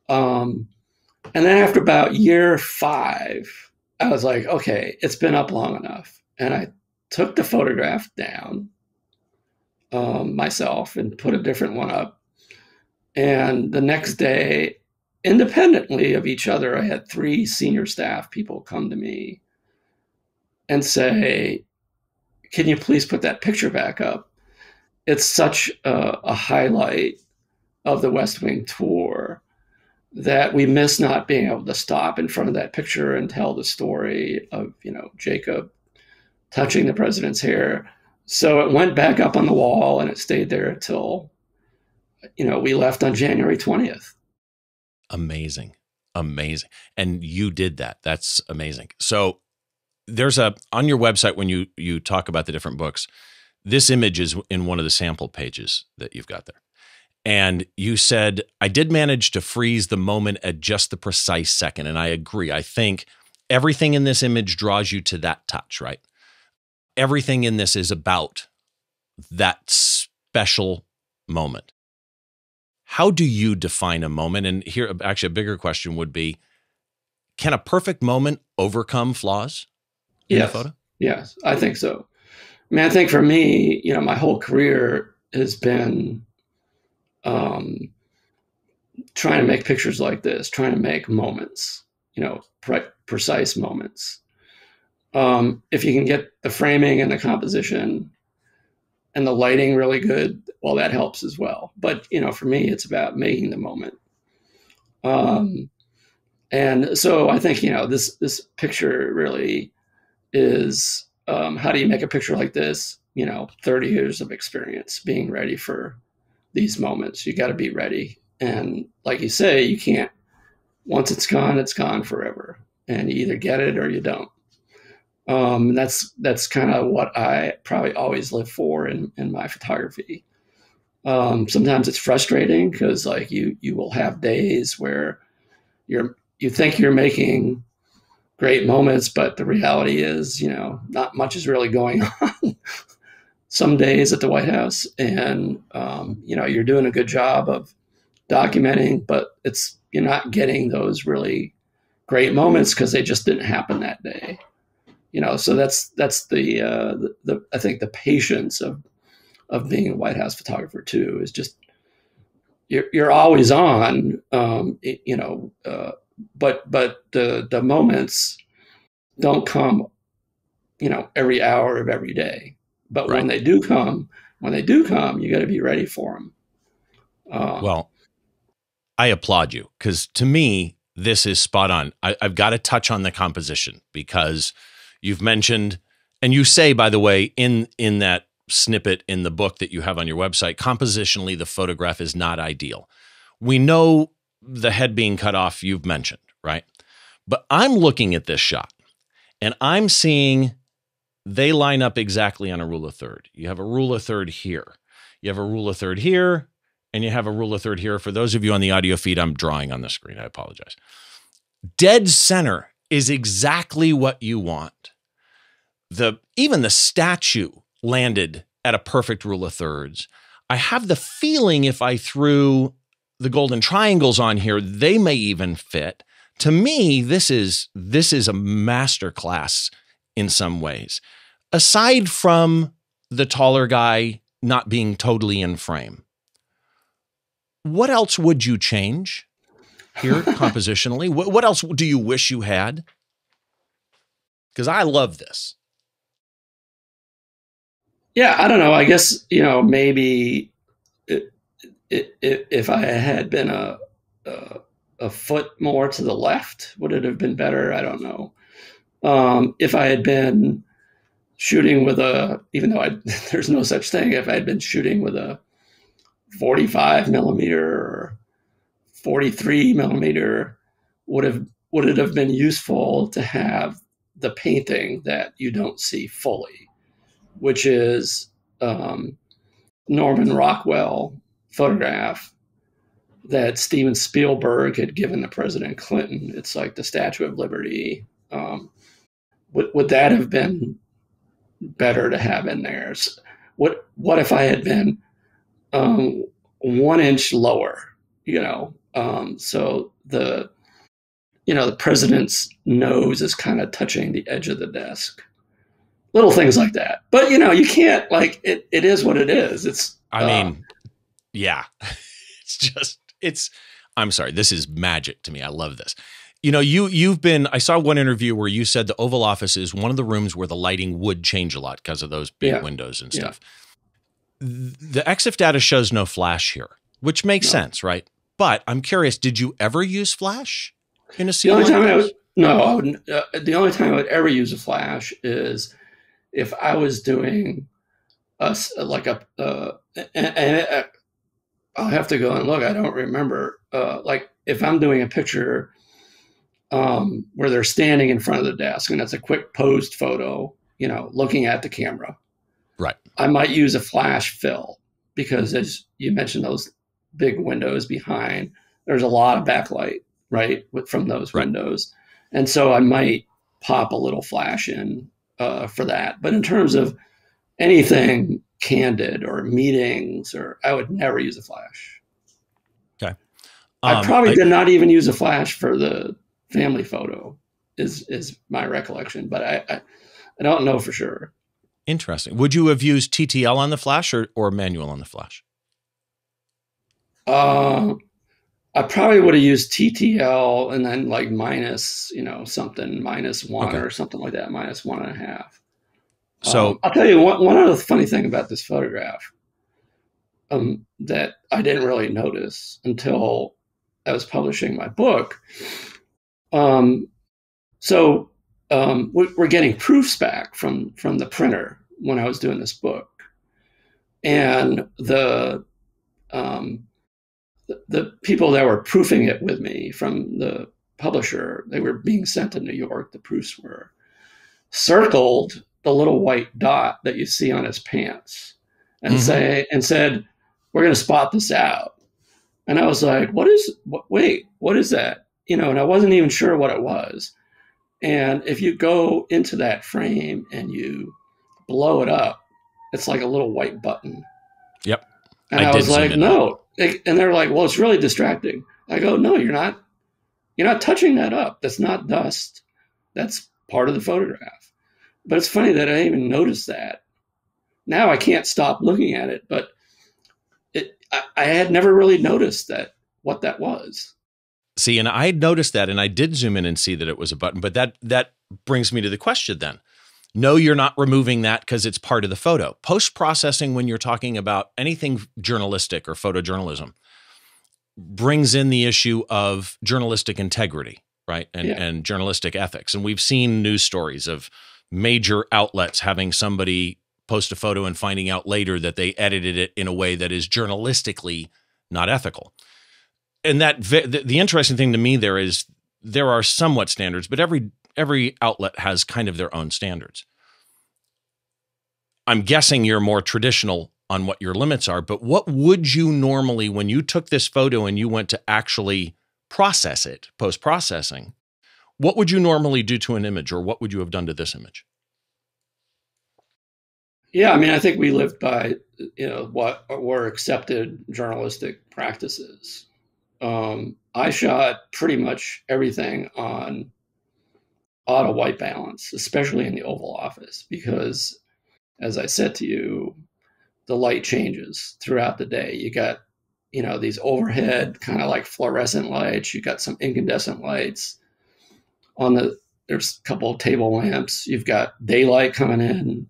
Um, and then after about year five, I was like, okay, it's been up long enough. And I took the photograph down um, myself and put a different one up. And the next day, independently of each other, I had three senior staff people come to me and say, can you please put that picture back up? It's such a, a highlight of the West Wing tour that we miss not being able to stop in front of that picture and tell the story of, you know, Jacob touching the president's hair. So it went back up on the wall, and it stayed there till, you know, we left on January twentieth. Amazing. Amazing. And you did that. That's amazing. So there's a, on your website, when you, you talk about the different books, this image is in one of the sample pages that you've got there. And you said, I did manage to freeze the moment at just the precise second. And I agree. I think everything in this image draws you to that touch, right? Everything in this is about that special moment. How do you define a moment? And here, actually, a bigger question would be, can a perfect moment overcome flaws in yes. the photo? Yes, I think so. I mean, I think for me, you know, my whole career has been um, trying to make pictures like this, trying to make moments, you know, pre precise moments. Um, if you can get the framing and the composition and the lighting really good, well, that helps as well. But, you know, for me, it's about making the moment. Um, and so I think, you know, this, this picture really is, um, how do you make a picture like this? You know, thirty years of experience being ready for these moments. You got to be ready. And like you say, you can't, once it's gone, it's gone forever. And you either get it or you don't. Um, that's, that's kind of what I probably always live for in, in my photography. Um, sometimes it's frustrating because, like, you, you will have days where you're, you think you're making great moments, but the reality is, you know, not much is really going on some days at the White House. And, um, you know, you're doing a good job of documenting, but it's, you're not getting those really great moments because they just didn't happen that day. You know, so that's that's the, uh, the the I think the patience of of being a White House photographer too is just you're you're always on, um, it, you know, uh, but but the the moments don't come, you know, every hour of every day. But right. when they do come, when they do come, you got to be ready for them. Um, well, I applaud you because to me this is spot on. I, I've got to touch on the composition because. You've mentioned, and you say, by the way, in, in that snippet in the book that you have on your website, compositionally, the photograph is not ideal. We know the head being cut off, you've mentioned, right? But I'm looking at this shot, and I'm seeing they line up exactly on a rule of third. You have a rule of third here. You have a rule of third here, and you have a rule of third here. For those of you on the audio feed, I'm drawing on the screen. I apologize. Dead center is exactly what you want. The, even the statue landed at a perfect rule of thirds. I have the feeling if I threw the golden triangles on here, they may even fit. To me, this is, this is a masterclass in some ways. Aside from the taller guy not being totally in frame, what else would you change here compositionally? What, what else do you wish you had? Because I love this. Yeah, I don't know. I guess, you know, maybe it, it, it, if I had been a, a, a foot more to the left, would it have been better? I don't know. Um, if I had been shooting with a, even though I, there's no such thing, if I had been shooting with a forty-five millimeter or forty-three millimeter, would have would it have been useful to have the painting that you don't see fully, which is um, Norman Rockwell photograph that Steven Spielberg had given to President Clinton. It's like the Statue of Liberty. Um, would, would that have been better to have in there? So what what if I had been um, one inch lower? You know, um, so the you know the president's nose is kind of touching the edge of the desk. Little things like that. But you know, you can't like it. It is what it is. It's. I uh, mean, yeah. It's just. It's. I'm sorry. This is magic to me. I love this. You know, you you've been. I saw one interview where you said the Oval Office is one of the rooms where the lighting would change a lot because of those big yeah. windows and stuff. Yeah. The E X I F data shows no flash here, which makes no. sense, right? But I'm curious, did you ever use flash in a scene? The only time I would, no, I would, uh, the only time I would ever use a flash is if I was doing a, like a, uh, and, and I'll have to go and look, I don't remember. Uh, like if I'm doing a picture um, where they're standing in front of the desk and that's a quick posed photo, you know, looking at the camera. Right. I might use a flash fill because as you mentioned, those big windows behind, there's a lot of backlight, right, from those right. windows. And so I might pop a little flash in uh, for that. But in terms of anything candid or meetings, or I would never use a flash. Okay. Um, I probably I, did not even use a flash for the family photo is, is my recollection, but I, I, I don't know for sure. Interesting. Would you have used T T L on the flash or, or manual on the flash? Uh, I probably would have used T T L and then like minus, you know, something minus one okay. or something like that, minus one and a half. So um, I'll tell you one, one other funny thing about this photograph um, that I didn't really notice until I was publishing my book. Um, so um, we, we're getting proofs back from, from the printer when I was doing this book. And the, um, the people that were proofing it with me from the publisher, they were being sent to New York, the proofs were, circled the little white dot that you see on his pants and mm-hmm. say, and said, we're going to spot this out. And I was like, what is, what, wait, what is that? You know, and I wasn't even sure what it was. And if you go into that frame and you blow it up, it's like a little white button. Yep. And I, I was like, no. And they're like, well, it's really distracting. I go, no, you're not, you're not touching that up. That's not dust. That's part of the photograph. But it's funny that I didn't even notice that. Now I can't stop looking at it, but it, I, I had never really noticed that what that was. See, and I had noticed that, and I did zoom in and see that it was a button, but that, that brings me to the question then. No, you're not removing that because it's part of the photo. Post-processing, when you're talking about anything journalistic or photojournalism, brings in the issue of journalistic integrity, right? And, yeah. and journalistic ethics. And we've seen news stories of major outlets having somebody post a photo and finding out later that they edited it in a way that is journalistically not ethical. And that the, the interesting thing to me there is there are somewhat standards, but every Every outlet has kind of their own standards. I'm guessing you're more traditional on what your limits are, but what would you normally, when you took this photo and you went to actually process it, post-processing, what would you normally do to an image or what would you have done to this image? Yeah, I mean, I think we lived by, you know, what were accepted journalistic practices. Um, I shot pretty much everything on auto white balance, especially in the Oval Office, because as I said to you, the light changes throughout the day. You got, you know, these overhead kind of like fluorescent lights. You got some incandescent lights on the, there's a couple of table lamps. You've got daylight coming in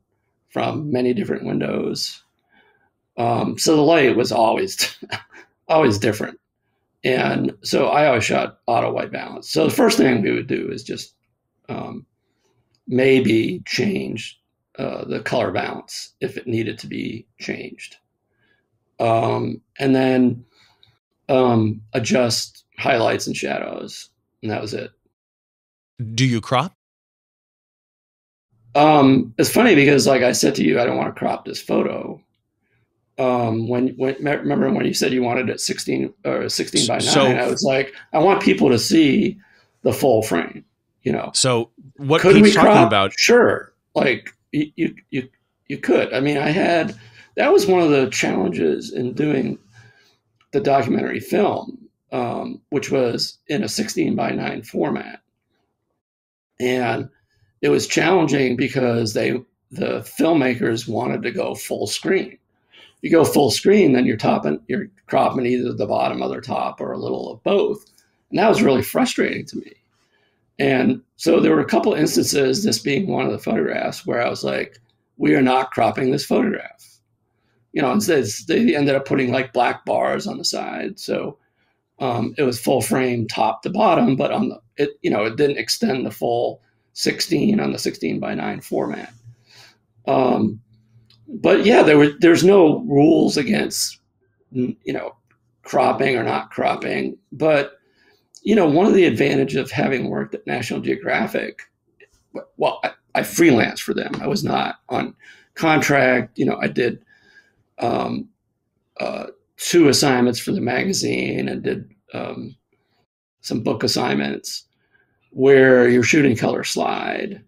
from many different windows. Um, so the light was always, always different. And so I always shot auto white balance. So the first thing we would do is just Um, maybe change uh, the color balance if it needed to be changed. Um, and then um, adjust highlights and shadows, and that was it. Do you crop? Um, it's funny because, like I said to you, I don't want to crop this photo. Um, when, when remember when you said you wanted it sixteen or sixteen by nine, so, I was like, I want people to see the full frame. You know. So what could we talking about? Sure, like you you you could. I mean, I had that was one of the challenges in doing the documentary film, um, which was in a sixteen by nine format, and it was challenging because they the filmmakers wanted to go full screen. You go full screen, then you're topping, you're cropping either the bottom or the top or a little of both, and that was really frustrating to me. And so there were a couple instances, this being one of the photographs, where I was like, we are not cropping this photograph. You know, instead they ended up putting like black bars on the side. So um, it was full frame top to bottom, but on the, it, you know, it didn't extend the full sixteen on the sixteen by nine format. Um, but yeah, there were, there's no rules against, you know, cropping or not cropping, but you know, one of the advantages of having worked at National Geographic, well, I, I freelanced for them. I was not on contract. You know, I did um, uh, two assignments for the magazine and did um, some book assignments where you're shooting color slide.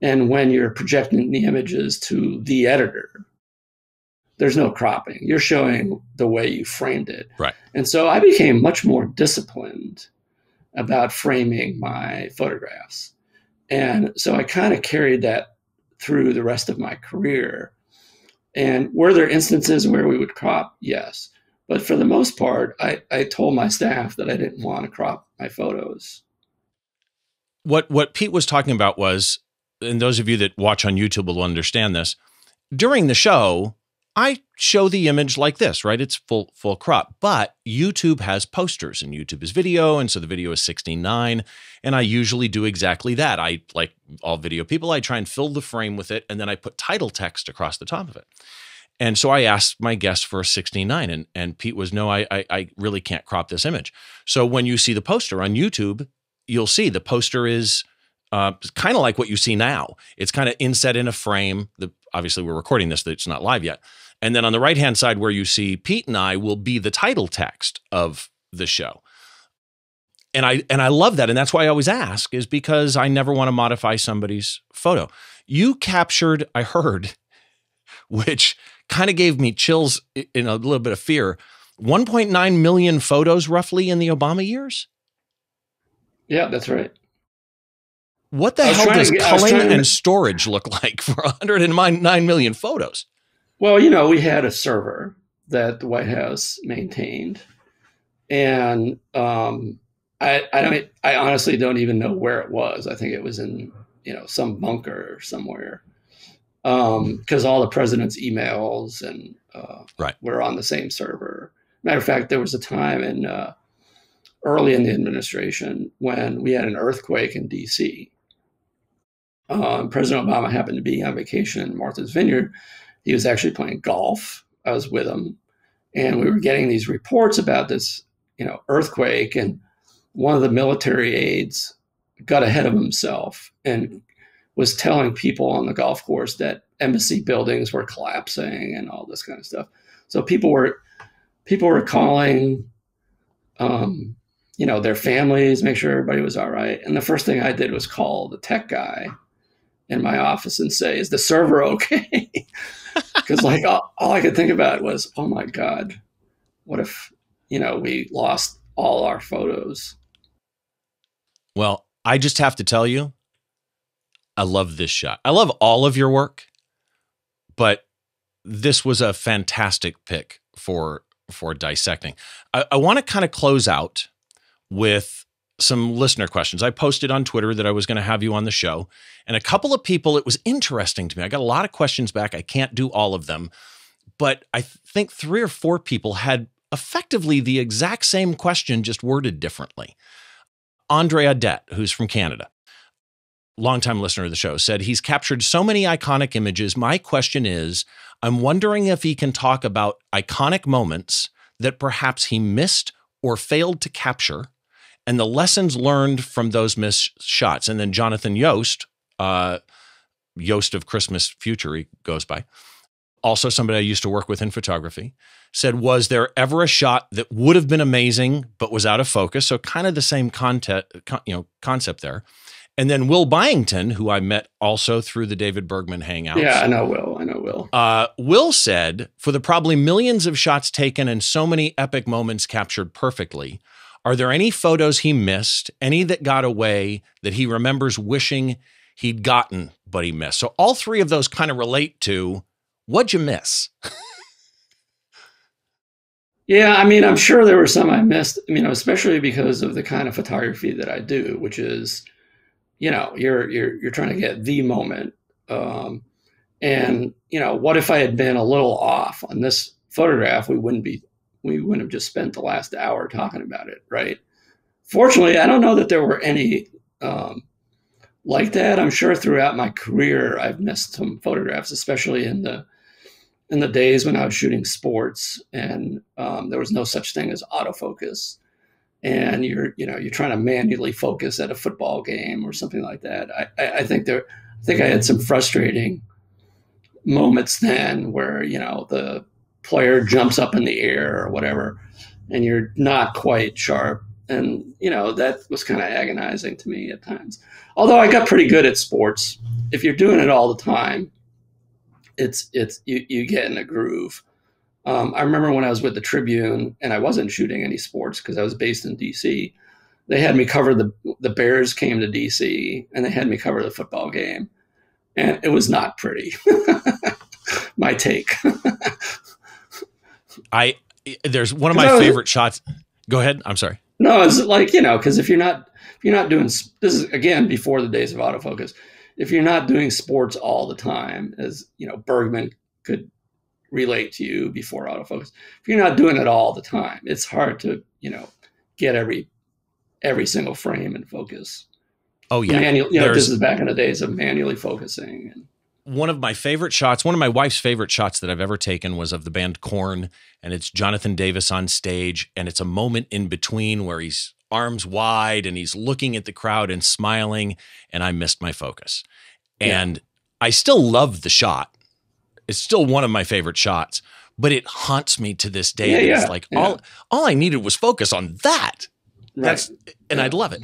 And when you're projecting the images to the editor, there's no cropping. You're showing the way you framed it. Right. And so I became much more disciplined about framing my photographs. And so I kind of carried that through the rest of my career. And were there instances where we would crop? Yes. But for the most part, I, I told my staff that I didn't want to crop my photos. What, what Pete was talking about was, and those of you that watch on YouTube will understand this, during the show, I show the image like this, right? It's full full crop, but YouTube has posters and YouTube is video. And so the video is sixteen by nine. And I usually do exactly that. I, like all video people, I try and fill the frame with it. And then I put title text across the top of it. And so I asked my guest for a sixteen by nine and, and Pete was, no, I, I, I really can't crop this image. So when you see the poster on YouTube, you'll see the poster is uh, kind of like what you see now. It's kind of inset in a frame. The, obviously we're recording this, it's not live yet. And then on the right-hand side where you see Pete and I will be the title text of the show. And I, and I love that. And that's why I always ask, is because I never want to modify somebody's photo. You captured, I heard, which kind of gave me chills in a little bit of fear, one point nine million photos roughly in the Obama years? Yeah, that's right. What the hell does get, culling and to... storage look like for one hundred nine million photos? Well, you know, we had a server that the White House maintained, and um, I, I don't, I honestly don't even know where it was. I think it was in, you know, some bunker or somewhere, because um, all the president's emails and uh, right. were on the same server. Matter of fact, there was a time in uh, early in the administration when we had an earthquake in D C Um, President Obama happened to be on vacation in Martha's Vineyard. He was actually playing golf. I was with him, and we were getting these reports about this, you know, earthquake. And one of the military aides got ahead of himself and was telling people on the golf course that embassy buildings were collapsing and all this kind of stuff. So people were, people were calling, um, you know, their families, make sure everybody was all right. And the first thing I did was call the tech guy in my office and say, is the server okay? Because like all, all I could think about was, oh my God, what if, you know, we lost all our photos? Well, I just have to tell you, I love this shot. I love all of your work, but this was a fantastic pick for, for dissecting. I, I want to kind of close out with some listener questions. I posted on Twitter that I was going to have you on the show, and a couple of people, it was interesting to me. I got a lot of questions back. I can't do all of them, but I th think three or four people had effectively the exact same question, just worded differently. Andre Adet, who's from Canada, longtime listener of the show, said he's captured so many iconic images. My question is, I'm wondering if he can talk about iconic moments that perhaps he missed or failed to capture, and the lessons learned from those missed shots. And then Jonathan Yost, uh, Yost of Christmas Future, he goes by, also somebody I used to work with in photography, said, was there ever a shot that would have been amazing but was out of focus? So kind of the same content, you know, concept there. And then Will Byington, who I met also through the David Bergman Hangouts. Yeah, I know Will. I know Will. Uh, Will said, for the probably millions of shots taken and so many epic moments captured perfectly, are there any photos he missed, any that got away that he remembers wishing he'd gotten but he missed? So all three of those kind of relate to, what'd you miss? Yeah, I mean, I'm sure there were some I missed, you know, especially because of the kind of photography that I do, which is, you know, you're, you're, you're trying to get the moment. Um, and you know, what if I had been a little off on this photograph? We wouldn't be, we wouldn't have just spent the last hour talking about it. Right. Fortunately, I don't know that there were any, um, like that. I'm sure throughout my career, I've missed some photographs, especially in the, in the days when I was shooting sports and, um, there was no such thing as autofocus. And you're, you know, you're trying to manually focus at a football game or something like that. I, I think there, I think I had some frustrating moments then where, you know, the player jumps up in the air or whatever, and you're not quite sharp. And, you know, that was kind of agonizing to me at times. Although I got pretty good at sports. If you're doing it all the time, it's, it's, you, you get in a groove. Um, I remember when I was with the Tribune and I wasn't shooting any sports because I was based in D C. They had me cover the, the Bears came to D C and they had me cover the football game. And it was not pretty. My take. I, there's one of my was, favorite shots. Go ahead. I'm sorry. No, it's like, you know, because if you're not, if you're not doing, this is again, before the days of autofocus, if you're not doing sports all the time, as you know, Bergman could relate to you before autofocus. If you're not doing it all the time, it's hard to, you know, get every every single frame in focus. Oh yeah. Manual, you know, this is back in the days of manually focusing. And one of my favorite shots, one of my wife's favorite shots that I've ever taken was of the band Korn, and it's Jonathan Davis on stage, and it's a moment in between where he's arms wide and he's looking at the crowd and smiling, and I missed my focus. Yeah. And I still love the shot. It's still one of my favorite shots, but it haunts me to this day. Yeah, yeah, it's like yeah. all all I needed was focus on that. Right. That's and yeah. I'd love it.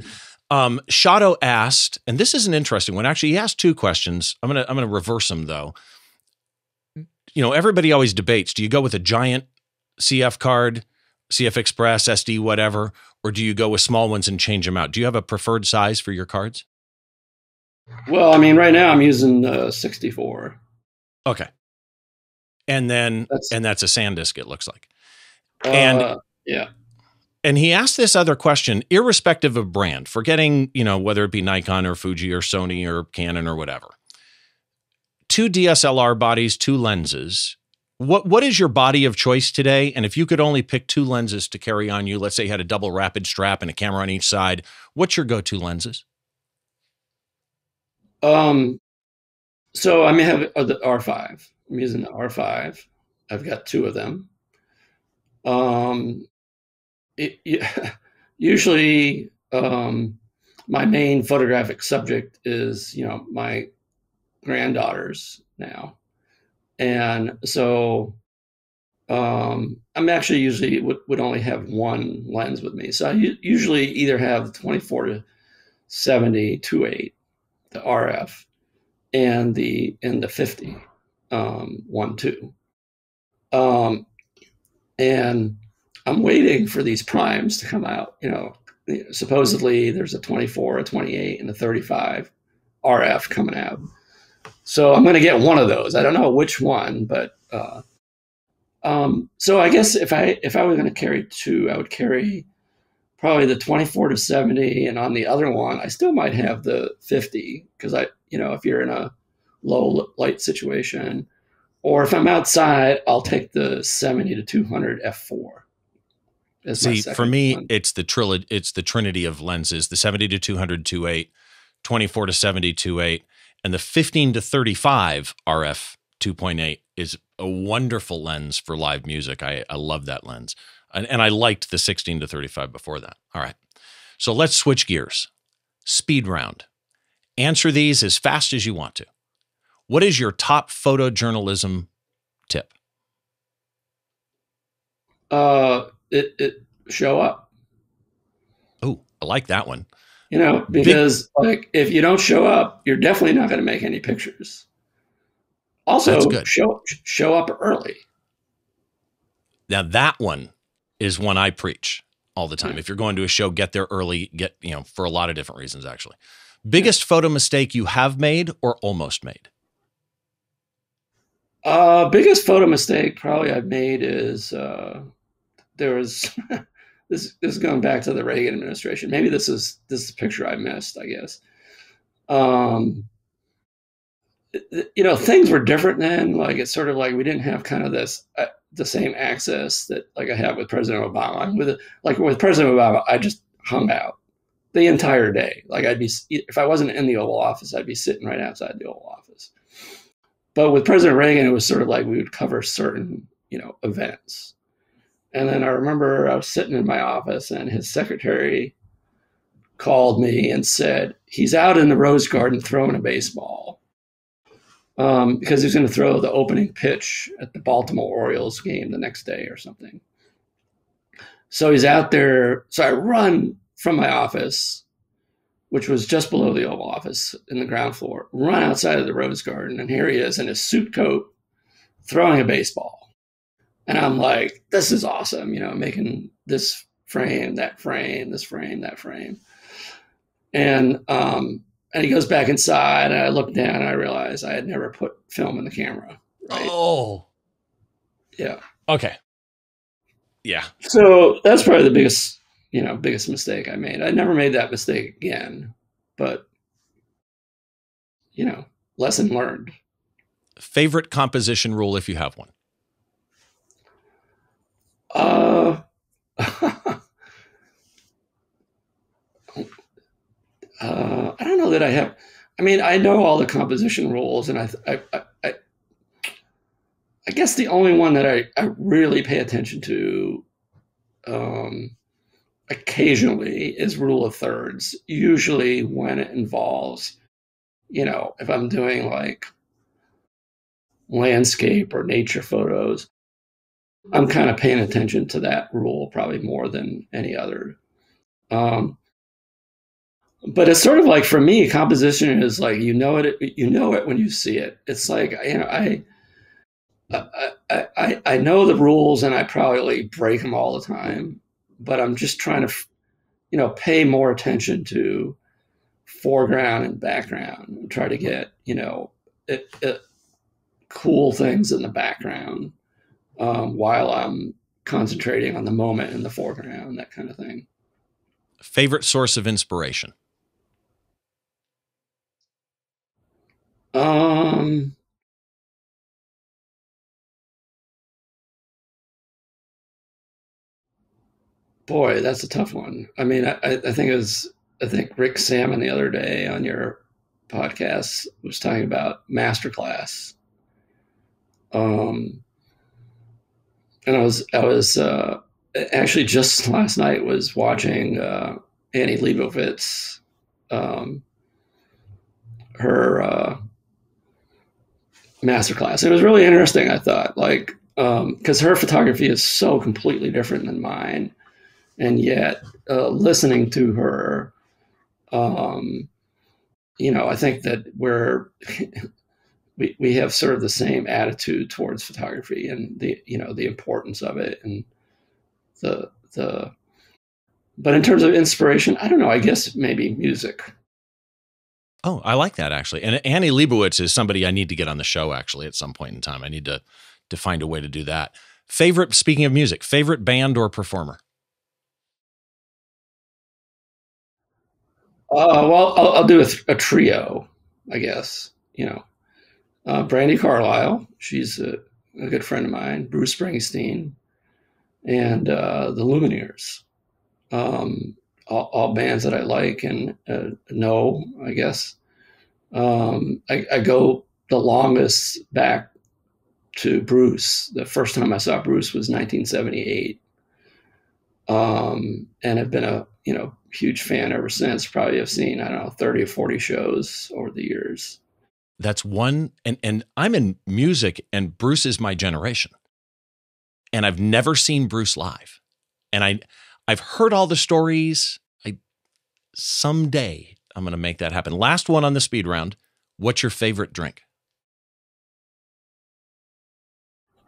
Um, Shadow asked, and this is an interesting one. Actually, he asked two questions. I'm gonna I'm gonna reverse them though. You know, everybody always debates: do you go with a giant C F card, C F Express, S D, whatever, or do you go with small ones and change them out? Do you have a preferred size for your cards? Well, I mean, right now I'm using uh, sixty-four. Okay. And then, that's, and that's a SanDisk, it looks like. Uh, and yeah. And he asked this other question, irrespective of brand, forgetting, you know, whether it be Nikon or Fuji or Sony or Canon or whatever, two D S L R bodies, two lenses. What, what is your body of choice today? And if you could only pick two lenses to carry on you, let's say you had a double rapid strap and a camera on each side, what's your go-to lenses? Um, so I may have the R five. I'm using the R five. I've got two of them. Um, it, yeah, usually, um, my main photographic subject is, you know, my granddaughters now. And so um, I'm actually usually would, would only have one lens with me. So I usually either have the twenty-four to seventy two eight, the R F, and the and the fifty. Um, one, two. Um, and I'm waiting for these primes to come out. You know, supposedly there's a twenty-four, a twenty-eight, and a thirty-five R F coming out. So I'm going to get one of those. I don't know which one, but, uh, um, so I guess if I, if I were going to carry two, I would carry probably the twenty-four to seventy. And on the other one, I still might have the fifty. Cause I, you know, if you're in a low light situation, or if I'm outside, I'll take the seventy to two hundred F four. See, for me, one. it's the trilogy, it's the trinity of lenses: the seventy to two hundred two eight, twenty-four to seventy two eight, and the fifteen to thirty-five R F two point eight is a wonderful lens for live music. I, I love that lens. And, and I liked the sixteen to thirty-five before that. All right. So let's switch gears. Speed round. Answer these as fast as you want to. What is your top photojournalism tip? Uh, it, it show up. Oh, I like that one. You know, because Big, like if you don't show up, you're definitely not going to make any pictures. Also, show show up early. Now that one is one I preach all the time. Yeah. If you're going to a show, get there early. Get, you know, for a lot of different reasons, actually. Biggest yeah. photo mistake you have made or almost made? Uh, biggest photo mistake probably I've made is uh, there was this, this is going back to the Reagan administration. Maybe this is this is the picture I missed, I guess. Um, you know, things were different then. Like it's sort of like we didn't have kind of this uh, the same access that like I have with President Obama. With like with President Obama, I just hung out the entire day. Like I'd be, if I wasn't in the Oval Office, I'd be sitting right outside the Oval Office. But with President Reagan, it was sort of like we would cover certain, you know, events. And then I remember I was sitting in my office and his secretary called me and said, he's out in the Rose Garden throwing a baseball um, because he's going to throw the opening pitch at the Baltimore Orioles game the next day or something. So he's out there. So I run from my office, which was just below the Oval Office in the ground floor, run outside of the Rose Garden. And here he is in his suit coat throwing a baseball. And I'm like, this is awesome. You know, making this frame, that frame, this frame, that frame. And, um, and he goes back inside and I look down and I realize I had never put film in the camera. Right? Oh. Yeah. Okay. Yeah. So that's probably the biggest, you know, biggest mistake I made. I never made that mistake again, but, you know, lesson learned. Favorite composition rule, if you have one? Uh, uh, I don't know that I have. I mean, I know all the composition rules, and I, I, I, I, I guess the only one that I, I really pay attention to, um, occasionally is rule of thirds, usually when it involves, you know, if I'm doing like landscape or nature photos, I'm kind of paying attention to that rule probably more than any other. Um, but it's sort of like, for me, composition is like, you know it, you know it when you see it. It's like, you know, I, I, I, I know the rules and I probably break them all the time. But I'm just trying to, you know, pay more attention to foreground and background and try to get, you know, it, it, cool things in the background um, while I'm concentrating on the moment in the foreground, that kind of thing. Favorite source of inspiration? Um... Boy, that's a tough one. I mean, I, I think it was, I think Rick Salmon the other day on your podcast was talking about Masterclass. Um, and I was, I was, uh, actually just last night was watching, uh, Annie Leibovitz, um, her, uh, Masterclass. It was really interesting, I thought, like, um, cause her photography is so completely different than mine. And yet, uh, listening to her, um, you know, I think that we're, we, we have sort of the same attitude towards photography and the, you know, the importance of it and the, the, but in terms of inspiration, I don't know, I guess maybe music. Oh, I like that actually. And Annie Leibovitz is somebody I need to get on the show actually at some point in time. I need to, to find a way to do that. Favorite, speaking of music, favorite band or performer? Uh, well, I'll, I'll do a, a trio, I guess, you know, uh, Brandy Carlisle. She's a, a good friend of mine, Bruce Springsteen and uh, the Lumineers, um, all, all bands that I like and uh, know, I guess. Um, I, I go the longest back to Bruce. The first time I saw Bruce was nineteen seventy-eight. um, and have been a you know huge fan ever since. Probably have seen, I don't know, thirty or forty shows over the years. That's one. And, and I'm in music, and Bruce is my generation. And I've never seen Bruce live. And I, I've heard all the stories. I someday I'm going to make that happen. Last one on the speed round. What's your favorite drink?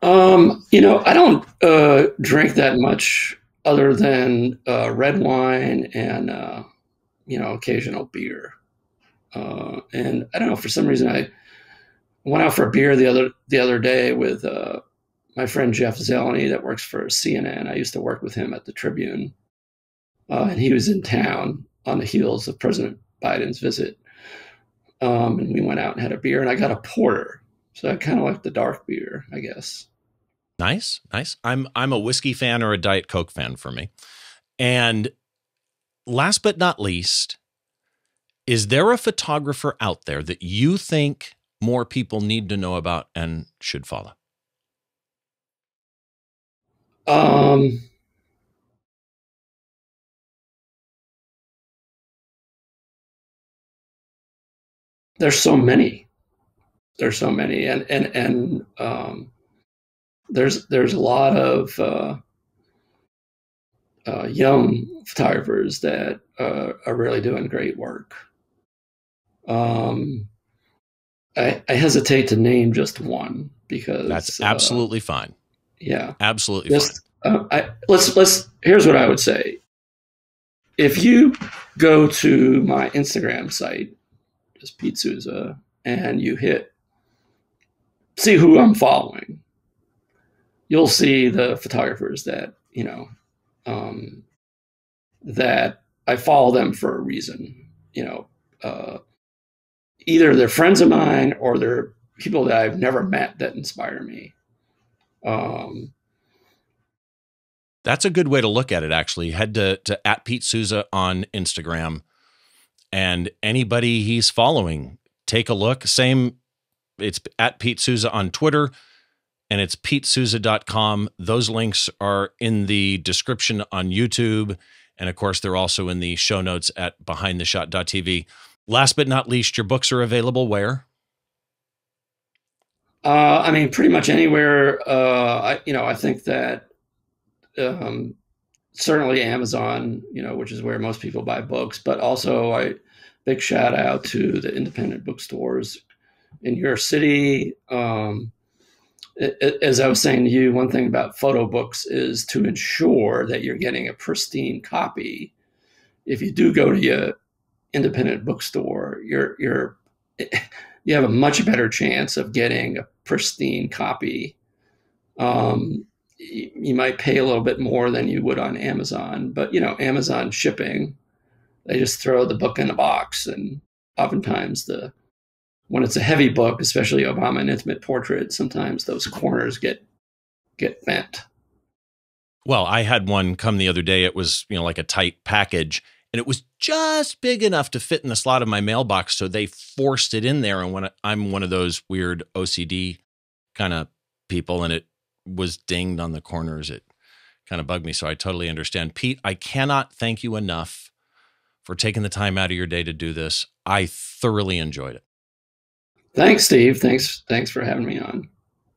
Um, you know, I don't uh, drink that much other than uh, red wine and, uh, you know, occasional beer. Uh, and I don't know, for some reason, I went out for a beer the other the other day with uh, my friend Jeff Zeleny that works for C N N. I used to work with him at the Tribune, uh, and he was in town on the heels of President Biden's visit. Um, and we went out and had a beer, and I got a porter. So I kind of like the dark beer, I guess. Nice, nice. I'm I'm a whiskey fan or a Diet Coke fan for me. And last but not least, is there a photographer out there that you think more people need to know about and should follow? Um, there's so many. There's so many, and and and um, there's there's a lot of uh, uh, young photographers that uh, are really doing great work. Um, I, I hesitate to name just one because that's absolutely uh, fine. Yeah, absolutely. Just, fine. Uh, I, let's let's. Here's what I would say. If you go to my Instagram site, just Pete Souza, and you hit see who I'm following, you'll see the photographers that you know um, that I follow them for a reason. You know. Uh, Either they're friends of mine or they're people that I've never met that inspire me. Um, That's a good way to look at it, actually. Head to, to at Pete Souza on Instagram, and anybody he's following, take a look. Same, it's at Pete Souza on Twitter, and it's Pete Souza dot com. Those links are in the description on YouTube, and of course, they're also in the show notes at behind the shot dot t v. Last but not least, your books are available where? Uh, I mean, pretty much anywhere. Uh, I, you know, I think that um, certainly Amazon, you know, which is where most people buy books, but also I big shout out to the independent bookstores in your city. Um, it, it, as I was saying to you, one thing about photo books is to ensure that you're getting a pristine copy. If you do go to your independent bookstore, you're you're you have a much better chance of getting a pristine copy. Um, you, you might pay a little bit more than you would on Amazon, but you know, Amazon shipping, they just throw the book in a box, and oftentimes the when it's a heavy book, especially Obama and Intimate Portrait, sometimes those corners get get bent. Well, I had one come the other day. It was you know like a tight package. And it was just big enough to fit in the slot of my mailbox, so they forced it in there. And when I, I'm one of those weird O C D kind of people, and it was dinged on the corners, it kind of bugged me. So I totally understand. Pete, I cannot thank you enough for taking the time out of your day to do this. I thoroughly enjoyed it. Thanks, Steve. Thanks, thanks for having me on.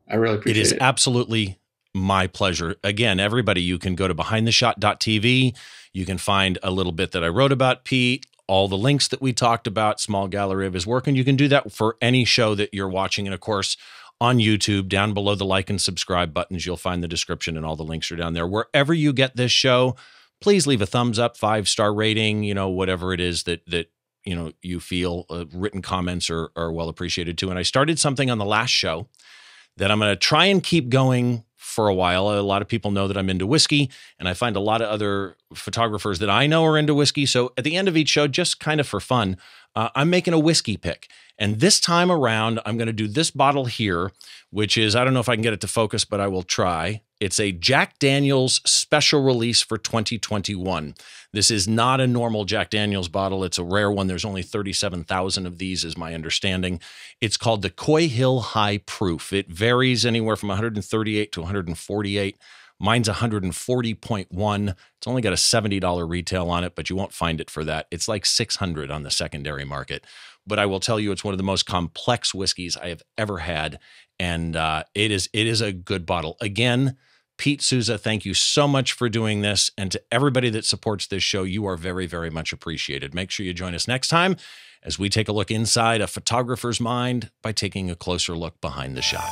I really appreciate it. It is absolutely my pleasure. Again, everybody, you can go to behind the shot dot t v. You can find a little bit that I wrote about Pete, all the links that we talked about, small gallery of his work, and you can do that for any show that you're watching. And of course, on YouTube, down below the like and subscribe buttons, you'll find the description, and all the links are down there. Wherever you get this show, please leave a thumbs up, five star rating, you know, whatever it is that that you know you feel uh, written comments are, are well appreciated too. And I started something on the last show that I'm going to try and keep going for a while. A lot of people know that I'm into whiskey, and I find a lot of other photographers that I know are into whiskey. So at the end of each show, just kind of for fun, uh, I'm making a whiskey pick. And this time around, I'm going to do this bottle here, which is, I don't know if I can get it to focus, but I will try. It's a Jack Daniel's special release for twenty twenty-one. This is not a normal Jack Daniel's bottle. It's a rare one. There's only thirty-seven thousand of these, is my understanding. It's called the Coy Hill High Proof. It varies anywhere from one hundred thirty-eight to one hundred forty-eight. Mine's one forty point one. It's only got a seventy dollar retail on it, but you won't find it for that. It's like six hundred on the secondary market. But I will tell you, it's one of the most complex whiskeys I have ever had, and uh, it is it is a good bottle. Again, Pete Souza, thank you so much for doing this, and to everybody that supports this show, you are very, very much appreciated. Make sure you join us next time as we take a look inside a photographer's mind by taking a closer look behind the shot.